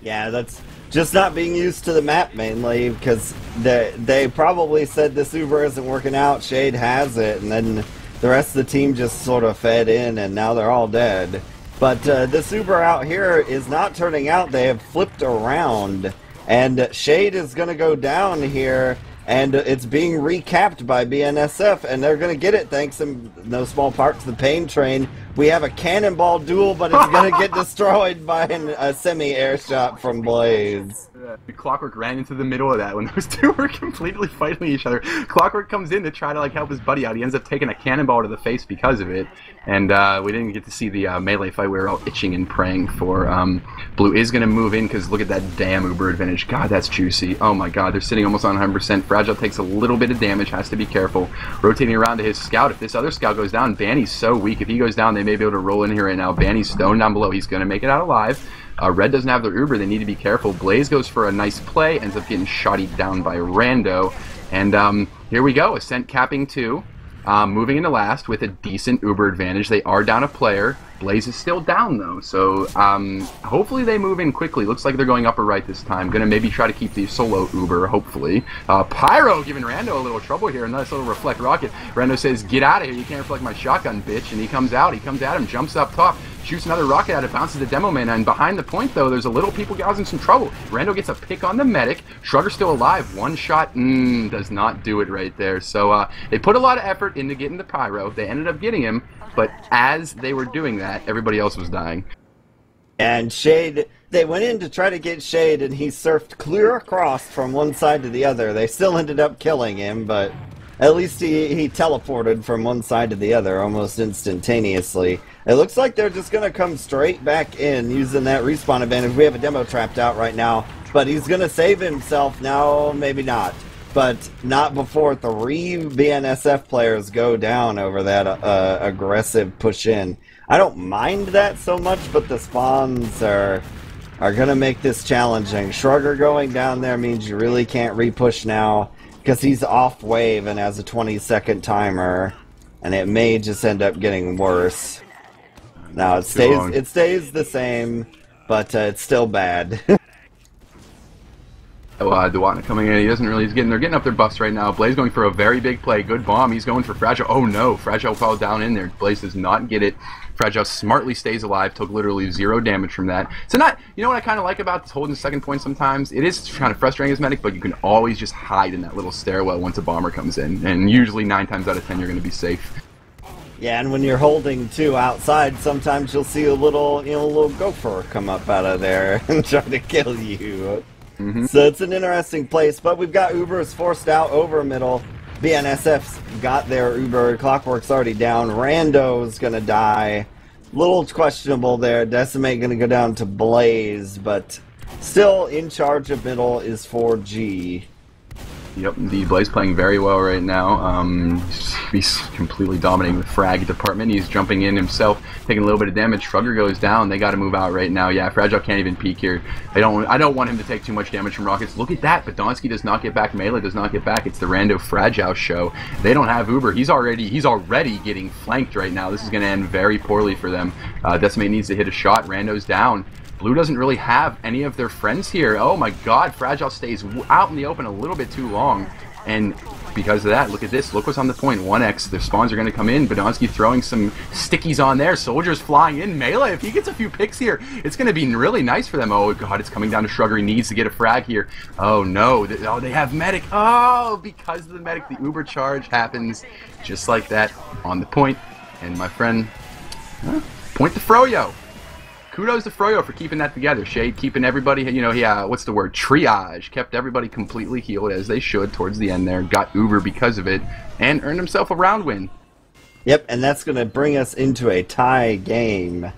Yeah, that's just not being used to the map mainly, because they, they probably said this Uber isn't working out, Shade has it, and then... the rest of the team just sort of fed in, and now they're all dead. But uh, this Uber out here is not turning out. They have flipped around, and Shade is going to go down here, and it's being recapped by B N S F, and they're going to get it thanks in no small part to the pain train. We have a cannonball duel, but it's going to get destroyed by an, a semi-air shot from Blaze. The Clockwork ran into the middle of that when those two were completely fighting each other. Clockwork comes in to try to like help his buddy out. He ends up taking a cannonball to the face because of it, and uh, we didn't get to see the uh, melee fight we were all itching and praying for. Um, Blue is going to move in because look at that damn Uber advantage. God, that's juicy. Oh my God, they're sitting almost on one hundred percent. Fragile takes a little bit of damage, has to be careful. Rotating around to his scout. If this other scout goes down, Banny's so weak. If he goes down, they may be able to roll in here right now. Banny's stone down below. He's going to make it out alive. Uh, Red doesn't have their Uber. They need to be careful. Blaze goes for a nice play, ends up getting shotted down by Rando. And um, here we go. Ascent capping two. Um, moving into last with a decent Uber advantage. They are down a player. Blaze is still down, though. So um, hopefully they move in quickly. Looks like they're going upper right this time. Going to maybe try to keep the solo Uber, hopefully. Uh, Pyro giving Rando a little trouble here. A nice little Reflect Rocket. Rando says, get out of here. You can't reflect my shotgun, bitch. And he comes out. He comes at him, jumps up top. Shoots another rocket at it, bounces the demo man, and behind the point, though, there's a little people causing some trouble. Rando gets a pick on the medic. Shrugger's still alive. One shot mm, does not do it right there. So uh, they put a lot of effort into getting the Pyro. They ended up getting him, but as they were doing that, everybody else was dying. And Shade, they went in to try to get Shade, and he surfed clear across from one side to the other. They still ended up killing him, but... at least he, he teleported from one side to the other almost instantaneously. It looks like they're just going to come straight back in using that respawn advantage. We have a demo trapped out right now, but he's going to save himself. No, maybe not. But not before three B N S F players go down over that uh, aggressive push in. I don't mind that so much, but the spawns are are gonna make this challenging. Shrugger going down there means you really can't re-push now because he's off wave and has a twenty second timer, and it may just end up getting worse. Now it stays it stays the same, but uh, it's still bad. Oh, uh, Duwatna coming in. He doesn't really. He's getting. They're getting up their buffs right now. Blaze going for a very big play. Good bomb. He's going for Fragile. Oh no, Fragile fell down in there. Blaze does not get it. Fragile smartly stays alive, took literally zero damage from that. So not. You know what I kind of like about this holding second point sometimes. It is kind of frustrating as medic, but you can always just hide in that little stairwell once a bomber comes in, and usually nine times out of ten you're going to be safe. Yeah, and when you're holding two outside, sometimes you'll see a little, you know, a little gopher come up out of there and try to kill you. Mm-hmm. So it's an interesting place, but we've got Ubers forced out over middle. B N S F's got their Uber. Clockwork's already down. Rando's gonna die. Little questionable there. Decimate gonna go down to Blaze, but still in charge of middle is four G. Yep, the Blaze playing very well right now. Um, he's completely dominating the frag department. He's jumping in himself, taking a little bit of damage. Shrugger goes down. They got to move out right now. Yeah, Fragile can't even peek here. I don't. I don't want him to take too much damage from rockets. Look at that. Badonski does not get back. Mela does not get back. It's the Rando Fragile show. They don't have Uber. He's already. He's already getting flanked right now. This is going to end very poorly for them. Uh, Decimate needs to hit a shot. Rando's down. Blue doesn't really have any of their friends here. Oh my god, Fragile stays out in the open a little bit too long. And because of that, look at this. Look what's on the point. one X. Their spawns are going to come in. Badonski throwing some stickies on there. Soldiers flying in. Melee, if he gets a few picks here, it's going to be really nice for them. Oh god, it's coming down to Shrugger. He needs to get a frag here. Oh no. Oh, they have medic. Oh, because of the medic, the Uber charge happens just like that on the point. And my friend, huh? Point the Froyo. Kudos to Froyo for keeping that together. Shade keeping everybody, you know, yeah, what's the word? Triage. Kept everybody completely healed as they should towards the end there. Got Uber because of it and earned himself a round win. Yep, and that's going to bring us into a tie game.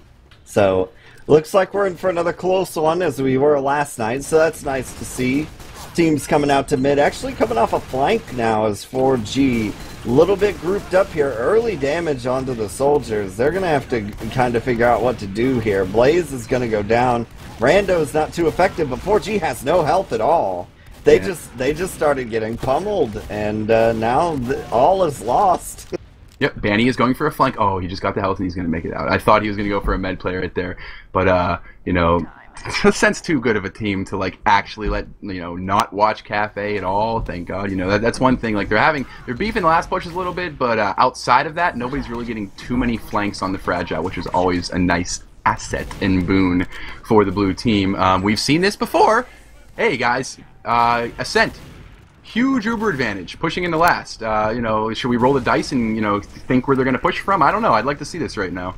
So, looks like we're in for another close one as we were last night, so that's nice to see. Teams coming out to mid. Actually coming off a flank now is four G. A little bit grouped up here. Early damage onto the soldiers. They're going to have to kind of figure out what to do here. Blaze is going to go down. Rando's not too effective, but four G has no health at all. They yeah. just they just started getting pummeled, and uh, now all is lost. Yep, Banny is going for a flank. Oh, he just got the health, and he's going to make it out. I thought he was going to go for a med play right there, but, uh, you know... Ascent's too good of a team to like actually let you know not watch Cafe at all. Thank God, you know that, that's one thing. Like they're having they're beefing the last pushes a little bit, but uh, outside of that, nobody's really getting too many flanks on the Fragile, which is always a nice asset and boon for the blue team. Um, we've seen this before. Hey guys, uh, Ascent. Huge Uber advantage, pushing into last. Uh, you know, should we roll the dice and you know think where they're going to push from? I don't know. I'd like to see this right now.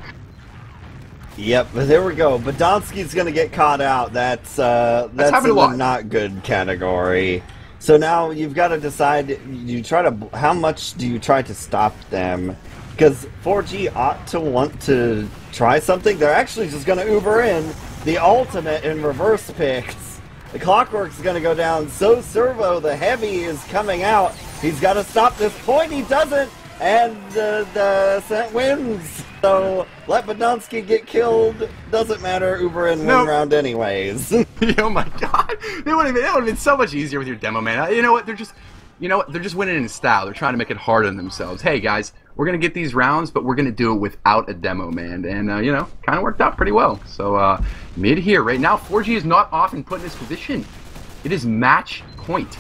Yep, but there we go. Badonski's going to get caught out. That's uh, that's, that's in the not good category. So now you've got to decide. You try to how much do you try to stop them? Because four G ought to want to try something. They're actually just going to Uber in the ultimate in reverse picks. The Clockwork's going to go down. So Servo, the heavy, is coming out. He's got to stop this point. He doesn't. And uh, the Ascent wins. So let Badonski get killed. Doesn't matter. Uber and nope. Win round anyways. Oh my god! They would have been. That would have been so much easier with your demo man. You know what? They're just. You know what? They're just winning in style. They're trying to make it hard on themselves. Hey guys, we're gonna get these rounds, but we're gonna do it without a demo man, and uh, you know, kind of worked out pretty well. So uh, mid here right now. four G is not often put in this position. It is match point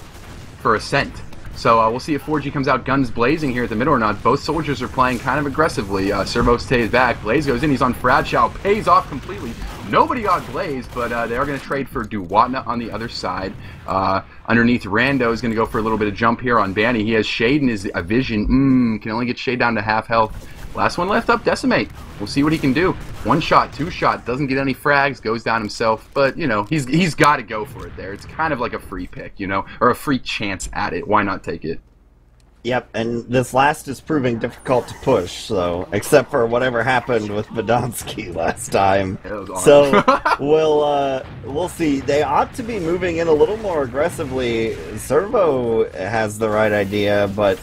for Ascent. So uh, we'll see if four G comes out guns blazing here at the middle or not. Both soldiers are playing kind of aggressively. Uh, Servo stays back. Blaze goes in. He's on Fragile. Pays off completely. Nobody got Blaze, but uh, they are going to trade for Duwatna on the other side. Uh, underneath Rando is going to go for a little bit of jump here on Banny. He has Shade in his a vision. Mmm, can only get Shade down to half health. Last one left up, Decimate. We'll see what he can do. One shot, two shot, doesn't get any frags, goes down himself. But, you know, he's he's got to go for it there. It's kind of like a free pick, you know, or a free chance at it. Why not take it? Yep, and this last is proving difficult to push, so, except for whatever happened with Badonski last time. It was awesome. So, we'll, uh, we'll see. They ought to be moving in a little more aggressively. Servo has the right idea, but...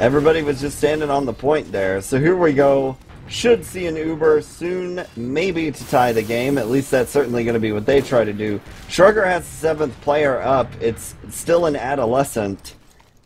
Everybody was just standing on the point there. So here we go. Should see an Uber soon, maybe to tie the game. At least that's certainly going to be what they try to do. Shrugger has the seventh player up. It's still an adolescent,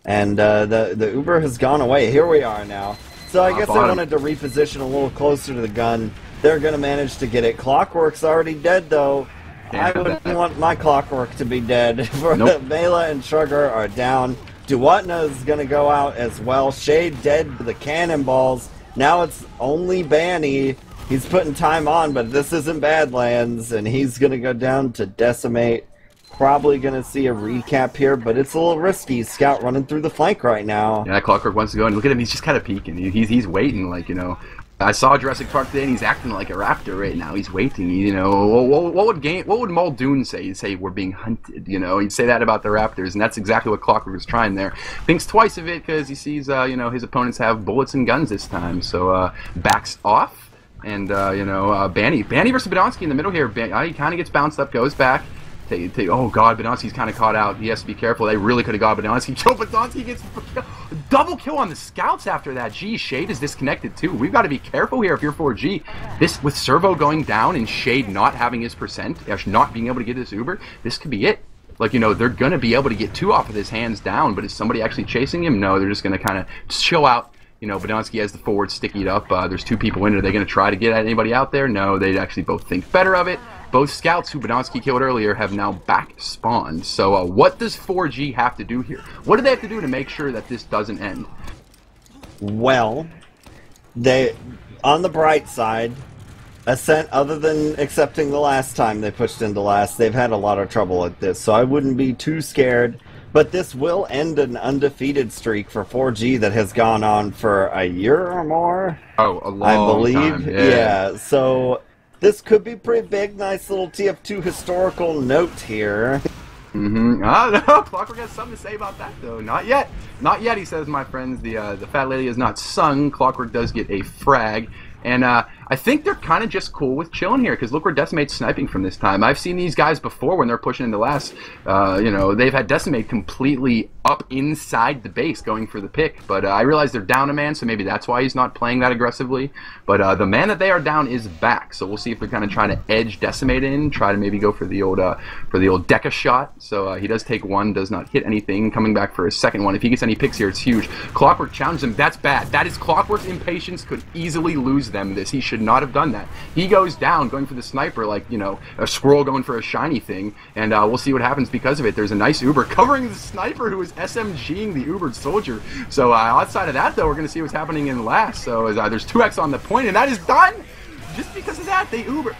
and uh, the the Uber has gone away. Here we are now. So I guess they wanted to reposition a little closer to the gun. They're going to manage to get it. Clockwork's already dead, though. I wouldn't want my Clockwork to be dead. Nope. Mela and Shrugger are down. Duwatna is going to go out as well. Shade dead to the cannonballs. Now it's only Banny. He's putting time on, but this isn't Badlands, and he's going to go down to Decimate. Probably going to see a recap here, but it's a little risky. Scout running through the flank right now. Yeah, Clockwork wants to go, and look at him. He's just kind of peeking. He's, he's waiting, like, you know. I saw Jurassic Park today, and he's acting like a raptor right now. He's waiting, you know. What, what would game? What would Muldoon say? He'd say, we're being hunted, you know. He'd say that about the raptors, and that's exactly what Clockwork was trying there. Thinks twice of it because he sees, uh, you know, his opponents have bullets and guns this time. So uh, backs off, and, uh, you know, uh, Banny. Banny versus Badonski in the middle here. Banny, he kind of gets bounced up, goes back. Take, take, oh, God, Badonski's kind of caught out. He has to be careful. They really could have got Badonski. Joe Badonski gets... double kill on the scouts after that. Gee, Shade is disconnected too. We've got to be careful here if you're four G. This, with Servo going down and Shade not having his percent, not being able to get this Uber, this could be it. Like, you know, they're going to be able to get two off of this hands down, but is somebody actually chasing him? No, they're just going to kind of chill out. You know, Badonski has the forward stickied up. Uh, there's two people in it. Are they going to try to get at anybody out there? No, they actually both think better of it. Both scouts who Badonski killed earlier have now back spawned. So uh, what does four G have to do here? What do they have to do to make sure that this doesn't end? Well, they, on the bright side, Ascent, other than accepting the last time they pushed into last, they've had a lot of trouble at this. So I wouldn't be too scared. But this will end an undefeated streak for four G that has gone on for a year or more. Oh, a long time. I believe. Time. Yeah. yeah. So... this could be pretty big. Nice little T F two historical note here. Mm-hmm. I don't know. Clockwork has something to say about that, though. Not yet. Not yet, he says, my friends. The uh, the fat lady is not sung. Clockwork does get a frag. And uh, I think they're kind of just cool with chilling here, because look where Decimate's sniping from this time. I've seen these guys before when they're pushing into last. Uh, you know, they've had Decimate completely up inside the base going for the pick. But uh, I realize they're down a man, so maybe that's why he's not playing that aggressively. But uh, the man that they are down is back, so we'll see if they're kind of trying to edge Decimate in, try to maybe go for the old uh, for the old Deca shot. So uh, he does take one, does not hit anything, coming back for a second one. If he gets any picks here, it's huge. Clockwork challenges him. That's bad. That is Clockwork's impatience could easily lose them this. He should not have done that. He goes down going for the sniper, like, you know, a squirrel going for a shiny thing, and uh, we'll see what happens because of it. There's a nice Uber covering the sniper who is SMGing the Ubered soldier. So uh, outside of that, though, we're going to see what's happening in last. So uh, there's two X on the point, and that is done! Just because of that, they Uber.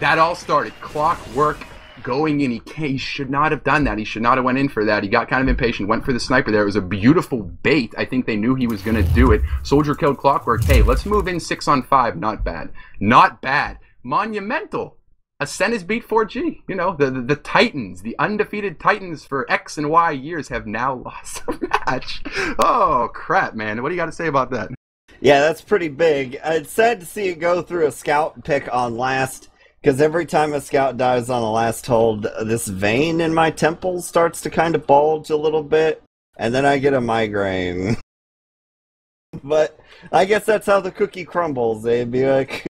That all started. Clockwork going in. He, he should not have done that. He should not have went in for that. He got kind of impatient, went for the sniper there. It was a beautiful bait. I think they knew he was going to do it. Soldier killed Clockwork. Hey, let's move in six on five. Not bad. Not bad. Monumental. Ascent has beat four G. You know, the, the, the Titans, the undefeated Titans for X and Y years have now lost a match. Oh, crap, man. What do you got to say about that? Yeah, that's pretty big. It's sad to see it go through a scout pick on last. Because every time a scout dives on the last hold, this vein in my temple starts to kind of bulge a little bit, and then I get a migraine. But I guess that's how the cookie crumbles, eh, Buick?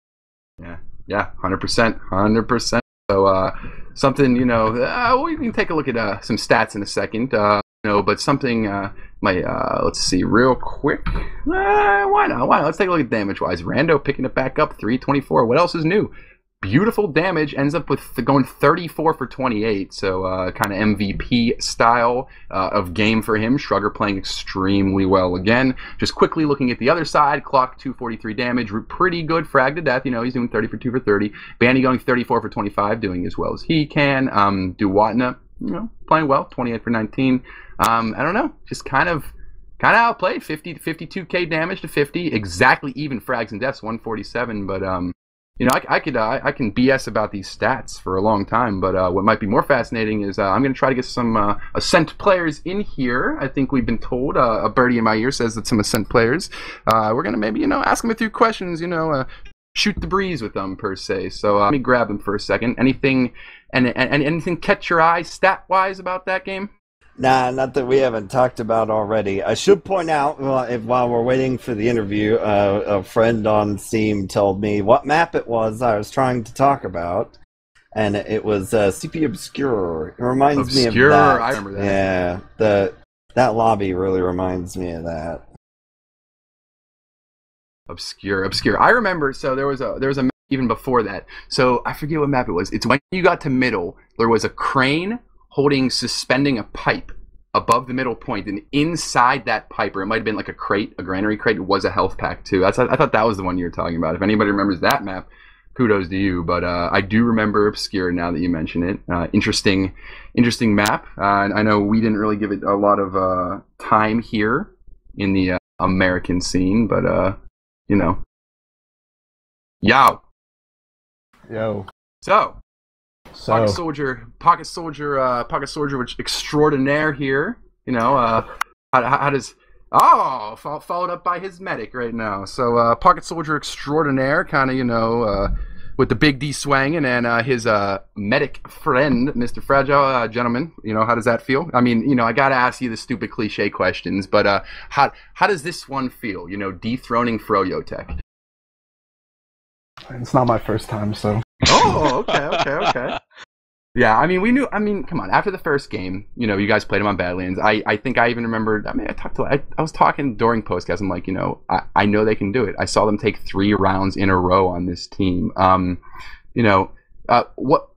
Yeah, yeah, one hundred percent, one hundred percent. So, uh, something, you know, uh, we can take a look at uh, some stats in a second, uh, you know, but something... Uh, My, uh, let's see, real quick. Uh, why not? Why not? Let's take a look at damage-wise. Rando picking it back up, three twenty-four. What else is new? Beautiful damage, ends up with th going thirty-four for twenty-eight, so uh, kind of M V P style uh, of game for him. Shrugger playing extremely well again. Just quickly looking at the other side, Clock two forty-three damage, pretty good frag to death. You know, he's doing thirty for two for thirty. Banny going thirty-four for twenty-five, doing as well as he can. Um, Duwatna, you know, playing well, twenty-eight for nineteen. Um, I don't know, just kind of kind of outplayed, fifty, fifty-two K damage to fifty, exactly even frags and deaths, one forty-seven, but, um, you know, I, I could uh, I can B S about these stats for a long time, but uh, what might be more fascinating is uh, I'm going to try to get some uh, Ascent players in here. I think we've been told, uh, a birdie in my ear says that some Ascent players, uh, we're going to maybe, you know, ask them a few questions, you know, uh, shoot the breeze with them, per se. So uh, let me grab them for a second. Anything, and, and, and anything catch your eye stat-wise about that game? Nah, not that we haven't talked about already. I should point out, well, if, while we're waiting for the interview, uh, a friend on Steam told me what map it was I was trying to talk about, and it was uh, C P Obscure. It reminds Obscure, me of that. I remember that. Yeah, the, that lobby really reminds me of that. Obscure, Obscure. I remember, so there was a there was a map even before that. So I forget what map it was. It's when you got to middle, there was a crane holding, suspending a pipe above the middle point, and inside that pipe, or it might have been like a crate, a granary crate, was a health pack too. That's, I thought that was the one you were talking about. If anybody remembers that map, kudos to you. But uh, I do remember Obscure now that you mention it. Uh, interesting, interesting map. Uh, I know we didn't really give it a lot of uh, time here in the uh, American scene, but uh, you know, yo, yo. So. So. Pocket soldier, pocket soldier, uh, pocket soldier, which extraordinaire here. You know, uh, how, how does? Oh, followed up by his medic right now. So, uh, pocket soldier extraordinaire, kind of, you know, uh, with the big D swanging, and uh, his uh, medic friend, Mister Fragile, uh, gentleman. You know, how does that feel? I mean, you know, I gotta ask you the stupid cliche questions, but uh, how how does this one feel? You know, dethroning Froyotech. It's not my first time, so. Oh, okay, okay, okay. Yeah, I mean, we knew. I mean, come on. After the first game, you know, you guys played him on Badlands. I, I think I even remembered. I mean, I talked to. I, I was talking during postcast. I'm like, you know, I, I know they can do it. I saw them take three rounds in a row on this team. Um, you know, uh, what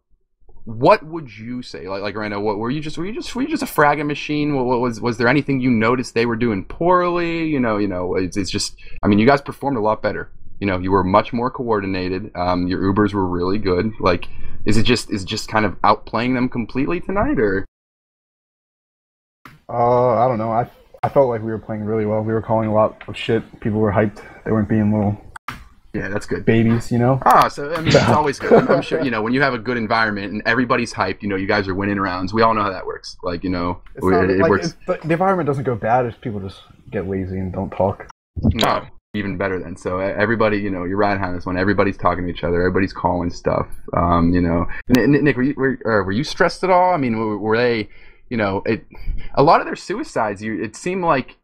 what would you say? Like like Rando, what were you just were you just were you just a fragging machine? What, what was was there anything you noticed they were doing poorly? You know, you know, it's it's just. I mean, you guys performed a lot better. You know, you were much more coordinated. Um, your Ubers were really good. Like, is it just is it just kind of outplaying them completely tonight, or? Uh, I don't know. I I felt like we were playing really well. We were calling a lot of shit. People were hyped. They weren't being little. Yeah, that's good. Babies, you know. Ah, so I mean, it's always good. I'm, I'm sure you know when you have a good environment and everybody's hyped. You know, you guys are winning rounds. We all know how that works. Like, you know, it's not, it, like, it works. The, the environment doesn't go bad if people just get lazy and don't talk. No. Even better then. So everybody, you know, you're right on this one. Everybody's talking to each other. Everybody's calling stuff. Um, you know, Nick, were you, were, uh, were you stressed at all? I mean, were, were they, you know, it, a lot of their suicides. You, it seemed like,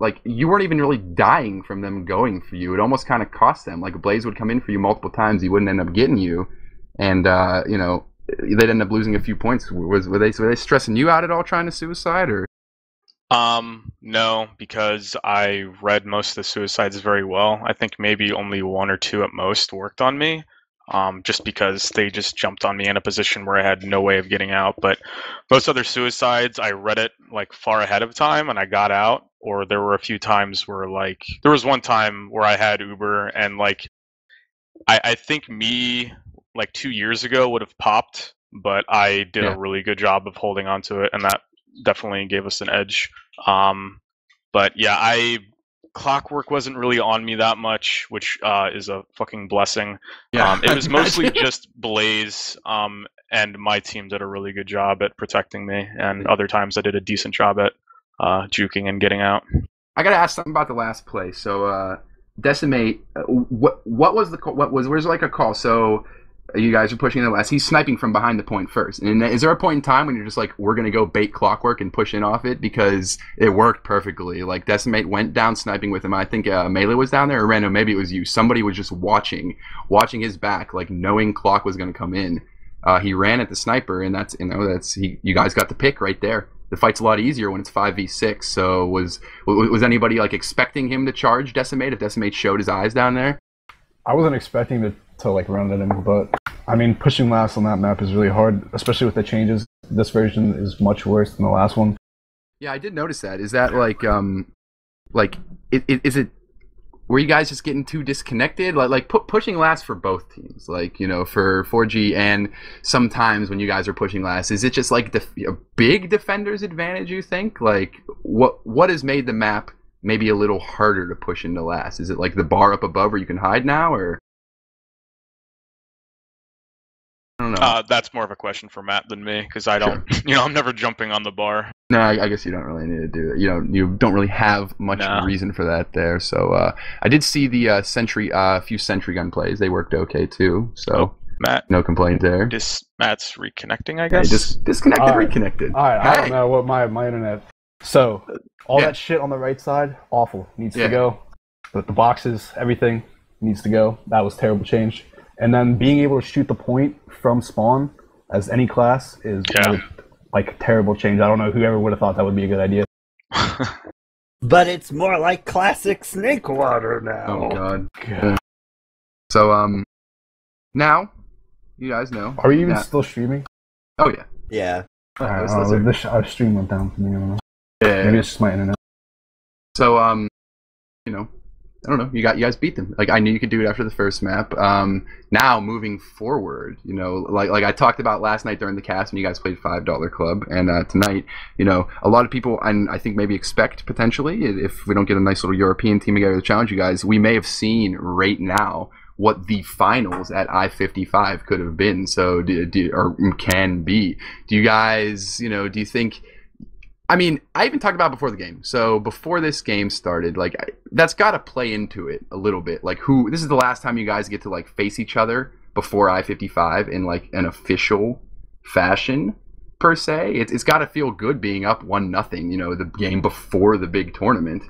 like you weren't even really dying from them going for you. It almost kind of cost them. Like Blaze would come in for you multiple times. He wouldn't end up getting you, and uh, you know, they'd end up losing a few points. Was were they were they stressing you out at all trying to suicide or? Um, no, because I read most of the suicides very well. I think maybe only one or two at most worked on me, um, just because they just jumped on me in a position where I had no way of getting out. But most other suicides, I read it like far ahead of time and I got out, or there were a few times where like, there was one time where I had Uber and like, I, I think me like two years ago would have popped, but I did yeah. a really good job of holding on to it, and that definitely gave us an edge. Um, but yeah, I Clockwork wasn't really on me that much, which uh, is a fucking blessing. Yeah, um, it was mostly just Blaze, um, and my team did a really good job at protecting me, and other times I did a decent job at uh, juking and getting out. I gotta ask something about the last play. So uh, Decimate, uh, what what was the what was where's like a call? So you guys are pushing in the last. He's sniping from behind the point first. And is there a point in time when you're just like, we're going to go bait Clockwork and push in off it? Because it worked perfectly. Like, Decimate went down sniping with him. I think uh, Mela was down there, or Rando, maybe it was you. Somebody was just watching, watching his back, like knowing Clock was going to come in. Uh, he ran at the sniper, and that's, you know, that's he, you guys got the pick right there. The fight's a lot easier when it's five v six. So was was anybody like expecting him to charge Decimate if Decimate showed his eyes down there? I wasn't expecting to to like round at him, but I mean pushing last on that map is really hard, especially with the changes. This version is much worse than the last one. Yeah, I did notice that. Is that like um like it, it, is it were you guys just getting too disconnected? Like like pu pushing last for both teams, like, you know, for four G and sometimes when you guys are pushing last, is it just like the a big defender's advantage, you think? Like what what has made the map maybe a little harder to push into last? Is it like the bar up above where you can hide now, or I don't know. Uh, that's more of a question for Matt than me, because I don't, sure. you know, I'm never jumping on the bar. No, I, I guess you don't really need to do that. You know, you don't really have much no. reason for that there. So uh, I did see the uh, sentry, a uh, few sentry gun plays. They worked okay too. So Matt. No complaint there. Dis Matt's reconnecting, I guess. Yeah, dis disconnected, all right. reconnected. All right, hey. I don't know what my, my internet. So, all yeah. that shit on the right side, awful. Needs yeah. to go. But the boxes, everything needs to go. That was terrible change. And then being able to shoot the point from spawn as any class is yeah. really, like terrible change. I don't know whoever would have thought that would be a good idea. But it's more like classic snake water now. Oh god. god. So um, now you guys know. Are you even that... still streaming? Oh yeah. Yeah. All right, uh, uh, this our stream went down for me. I don't know. Yeah. Maybe it's just my internet. So um, you know. I don't know. You got you guys beat them. Like I knew you could do it after the first map. Um, now moving forward, you know, like like I talked about last night during the cast when you guys played Five Dollar Club, and uh, tonight, you know, a lot of people and I think maybe expect potentially if we don't get a nice little European team together to challenge you guys, we may have seen right now what the finals at i fifty-five could have been. So do, do or can be. Do you guys, you know, do you think? I mean, I even talked about before the game. So before this game started, like I, that's got to play into it a little bit. Like who? This is the last time you guys get to like face each other before i fifty-five in like an official fashion per se. It's it's got to feel good being up one nothing. You know, the game before the big tournament.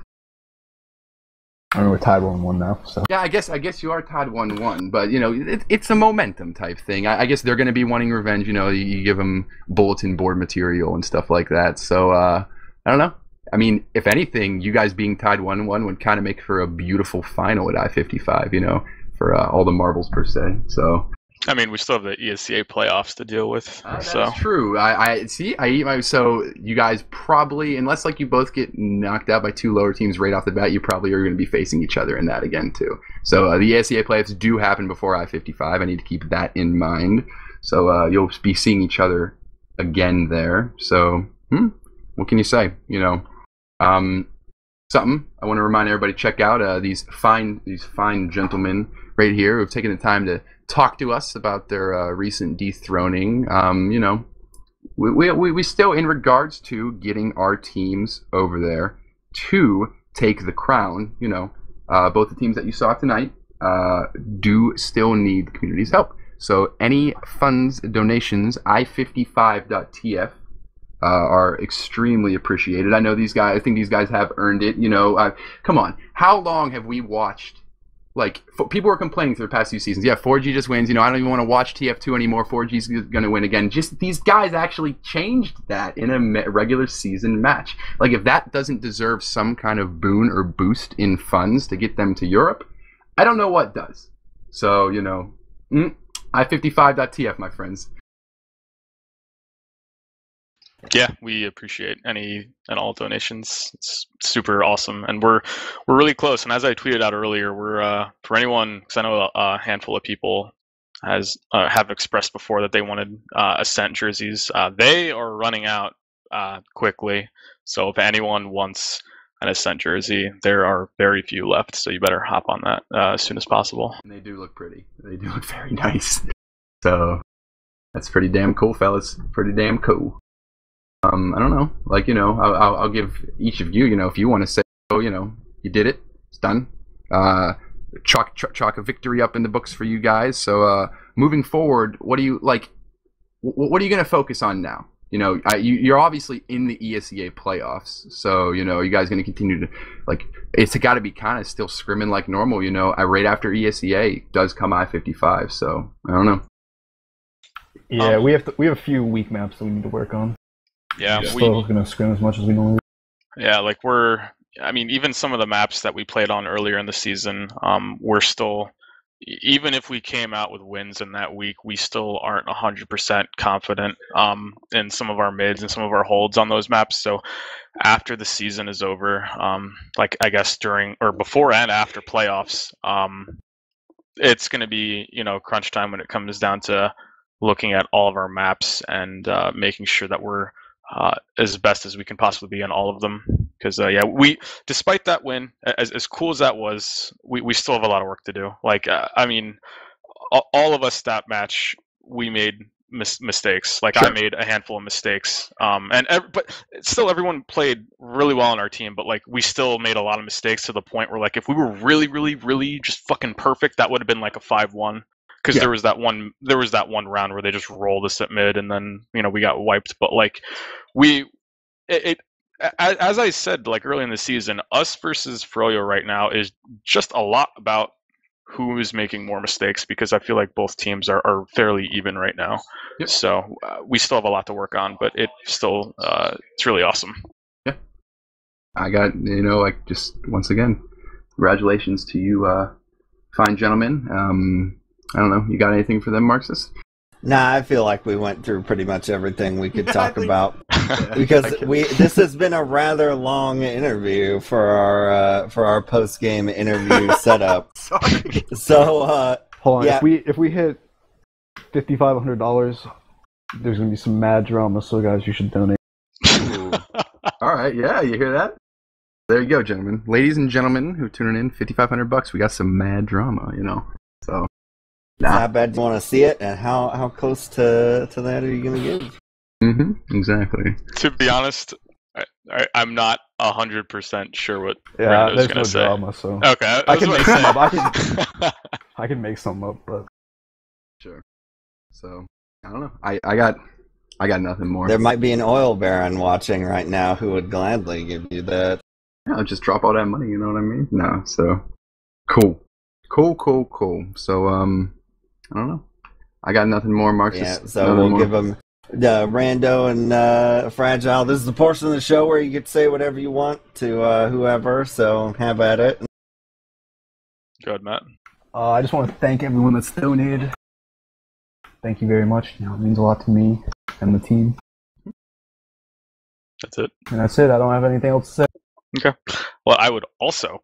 I mean, we're tied one one now. So yeah, I guess I guess you are tied one one. But you know, it, it's a momentum type thing. I, I guess they're going to be wanting revenge. You know, you, you give them bulletin board material and stuff like that. So uh, I don't know. I mean, if anything, you guys being tied one one would kind of make for a beautiful final at i fifty-five, you know, for uh, all the marbles per se. So, I mean, we still have the E S E A playoffs to deal with. Uh, that's so. true. I, I see. I eat my. So you guys probably, unless like you both get knocked out by two lower teams right off the bat, you probably are going to be facing each other in that again too. So uh, the E S E A playoffs do happen before i fifty-five. I need to keep that in mind. So uh, you'll be seeing each other again there. So hmm, what can you say? You know. Um, something I want to remind everybody: check out uh, these fine, these fine gentlemen right here who've taken the time to talk to us about their uh, recent dethroning. Um, you know, we we we still, in regards to getting our teams over there to take the crown. You know, uh, both the teams that you saw tonight uh, do still need the community's help. So any funds, donations, i fifty-five dot T F. Uh, are extremely appreciated. I know these guys. I think these guys have earned it. You know, uh, come on. How long have we watched? Like f people were complaining for the past few seasons. Yeah, four G just wins. You know, I don't even want to watch T F two anymore. four G's going to win again. Just these guys actually changed that in a regular season match. Like if that doesn't deserve some kind of boon or boost in funds to get them to Europe, I don't know what does. So you know, mm, i fifty-five dot T F, my friends. Yeah, we appreciate any and all donations. It's super awesome, and we're we're really close. And as I tweeted out earlier, we're uh, for anyone, because I know a handful of people has uh, have expressed before that they wanted uh, Ascent jerseys. Uh, they are running out uh, quickly, so if anyone wants an Ascent jersey, there are very few left. So you better hop on that uh, as soon as possible. And they do look pretty. They do look very nice. So that's pretty damn cool, fellas. Pretty damn cool. Um, I don't know, like, you know, I'll, I'll give each of you, you know, if you want to say, oh, you know, you did it, it's done. Uh, chalk, chalk, chalk a victory up in the books for you guys. So uh, moving forward, what do you, like, what are you going to focus on now? You know, I, you, you're obviously in the E S E A playoffs, so, you know, you guys going to continue to, like, it's got to be kind of still scrimming like normal, you know, right after E S E A does come i fifty-five, so I don't know. Yeah, um, we have to, we have a few weak maps that we need to work on. Yeah, we're still going to scrim as much as we normally. Yeah, like we're. I mean, even some of the maps that we played on earlier in the season, um, we're still. Even if we came out with wins in that week, we still aren't one hundred percent confident um, in some of our mids and some of our holds on those maps. So after the season is over, um, like I guess during or before and after playoffs, um, it's going to be, you know, crunch time when it comes down to looking at all of our maps and uh, making sure that we're. Uh, as best as we can possibly be on all of them, because uh, yeah, we despite that win, as as cool as that was, we we still have a lot of work to do. Like uh, I mean, all of us that match, we made mis mistakes. Like sure. I made a handful of mistakes, um, and ev but still everyone played really well on our team. But like we still made a lot of mistakes to the point where like if we were really, really, really just fucking perfect, that would have been like a five one. because yeah. there was that one there was that one round where they just rolled us at mid, and then you know we got wiped. But like we, it, it as I said like early in the season, us versus Froyo right now is just a lot about who is making more mistakes, because I feel like both teams are, are fairly even right now. Yep. So uh, we still have a lot to work on, but it still uh, it's really awesome. Yeah, I got you know like just once again, congratulations to you, uh, fine gentlemen. Um, I don't know, you got anything for them, Marxist? Nah, I feel like we went through pretty much everything we could talk about, because we this has been a rather long interview for our uh, for our post game interview setup. Sorry. So uh, hold on, yeah. if we if we hit fifty five hundred dollars, there's gonna be some mad drama. So guys, you should donate. All right, yeah, you hear that? There you go, gentlemen, ladies and gentlemen who tuning in, fifty five hundred bucks. We got some mad drama, you know. So. Nah. How bad you want to see it, and how, how close to, to that are you going to get? Mm-hmm, exactly. To be honest, I, I, I'm not one hundred percent sure what yeah, Rando's going to say. Drama, so. Okay, I, I, can make some up. I, can, I can make some up, but... Sure. So, I don't know. I, I got I got nothing more. There might be an oil baron watching right now who would gladly give you that. Yeah, I'll just drop all that money, you know what I mean? No, so... Cool. Cool, cool, cool. So, um... I don't know. I got nothing more, Marxist. Yeah, so we'll more. give them the Rando and uh, Fragile. This is the portion of the show where you get to say whatever you want to uh, whoever, so have at it. Go ahead, Matt. Uh, I just want to thank everyone that's donated. Thank you very much. You know, it means a lot to me and the team. That's it. And that's it. I don't have anything else to say. Okay. Well, I would also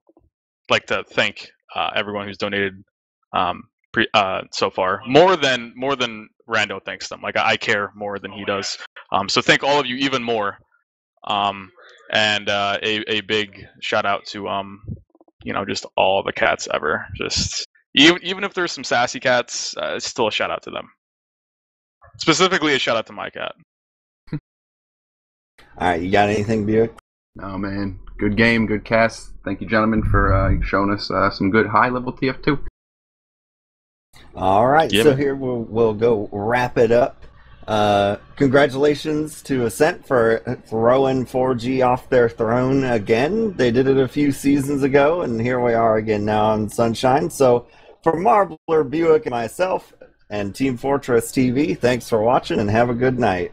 like to thank uh, everyone who's donated. Um, Pre, uh, so far, more than more than Rando thanks them. Like I, I care more than he does. Um, so thank all of you even more. Um, and uh, a a big shout out to um, you know, just all the cats ever. Just even even if there's some sassy cats, uh, it's still a shout out to them. Specifically, a shout out to my cat. All right, you got anything, Buick? No, man. Good game, good cast. Thank you, gentlemen, for uh, showing us uh, some good high level T F two. All right, yep. So here we'll, we'll go wrap it up. Uh, congratulations to Ascent for throwing four G off their throne again. They did it a few seasons ago, and here we are again now on Sunshine. So for Marblr, Buick, and myself, and Team Fortress T V, thanks for watching, and have a good night.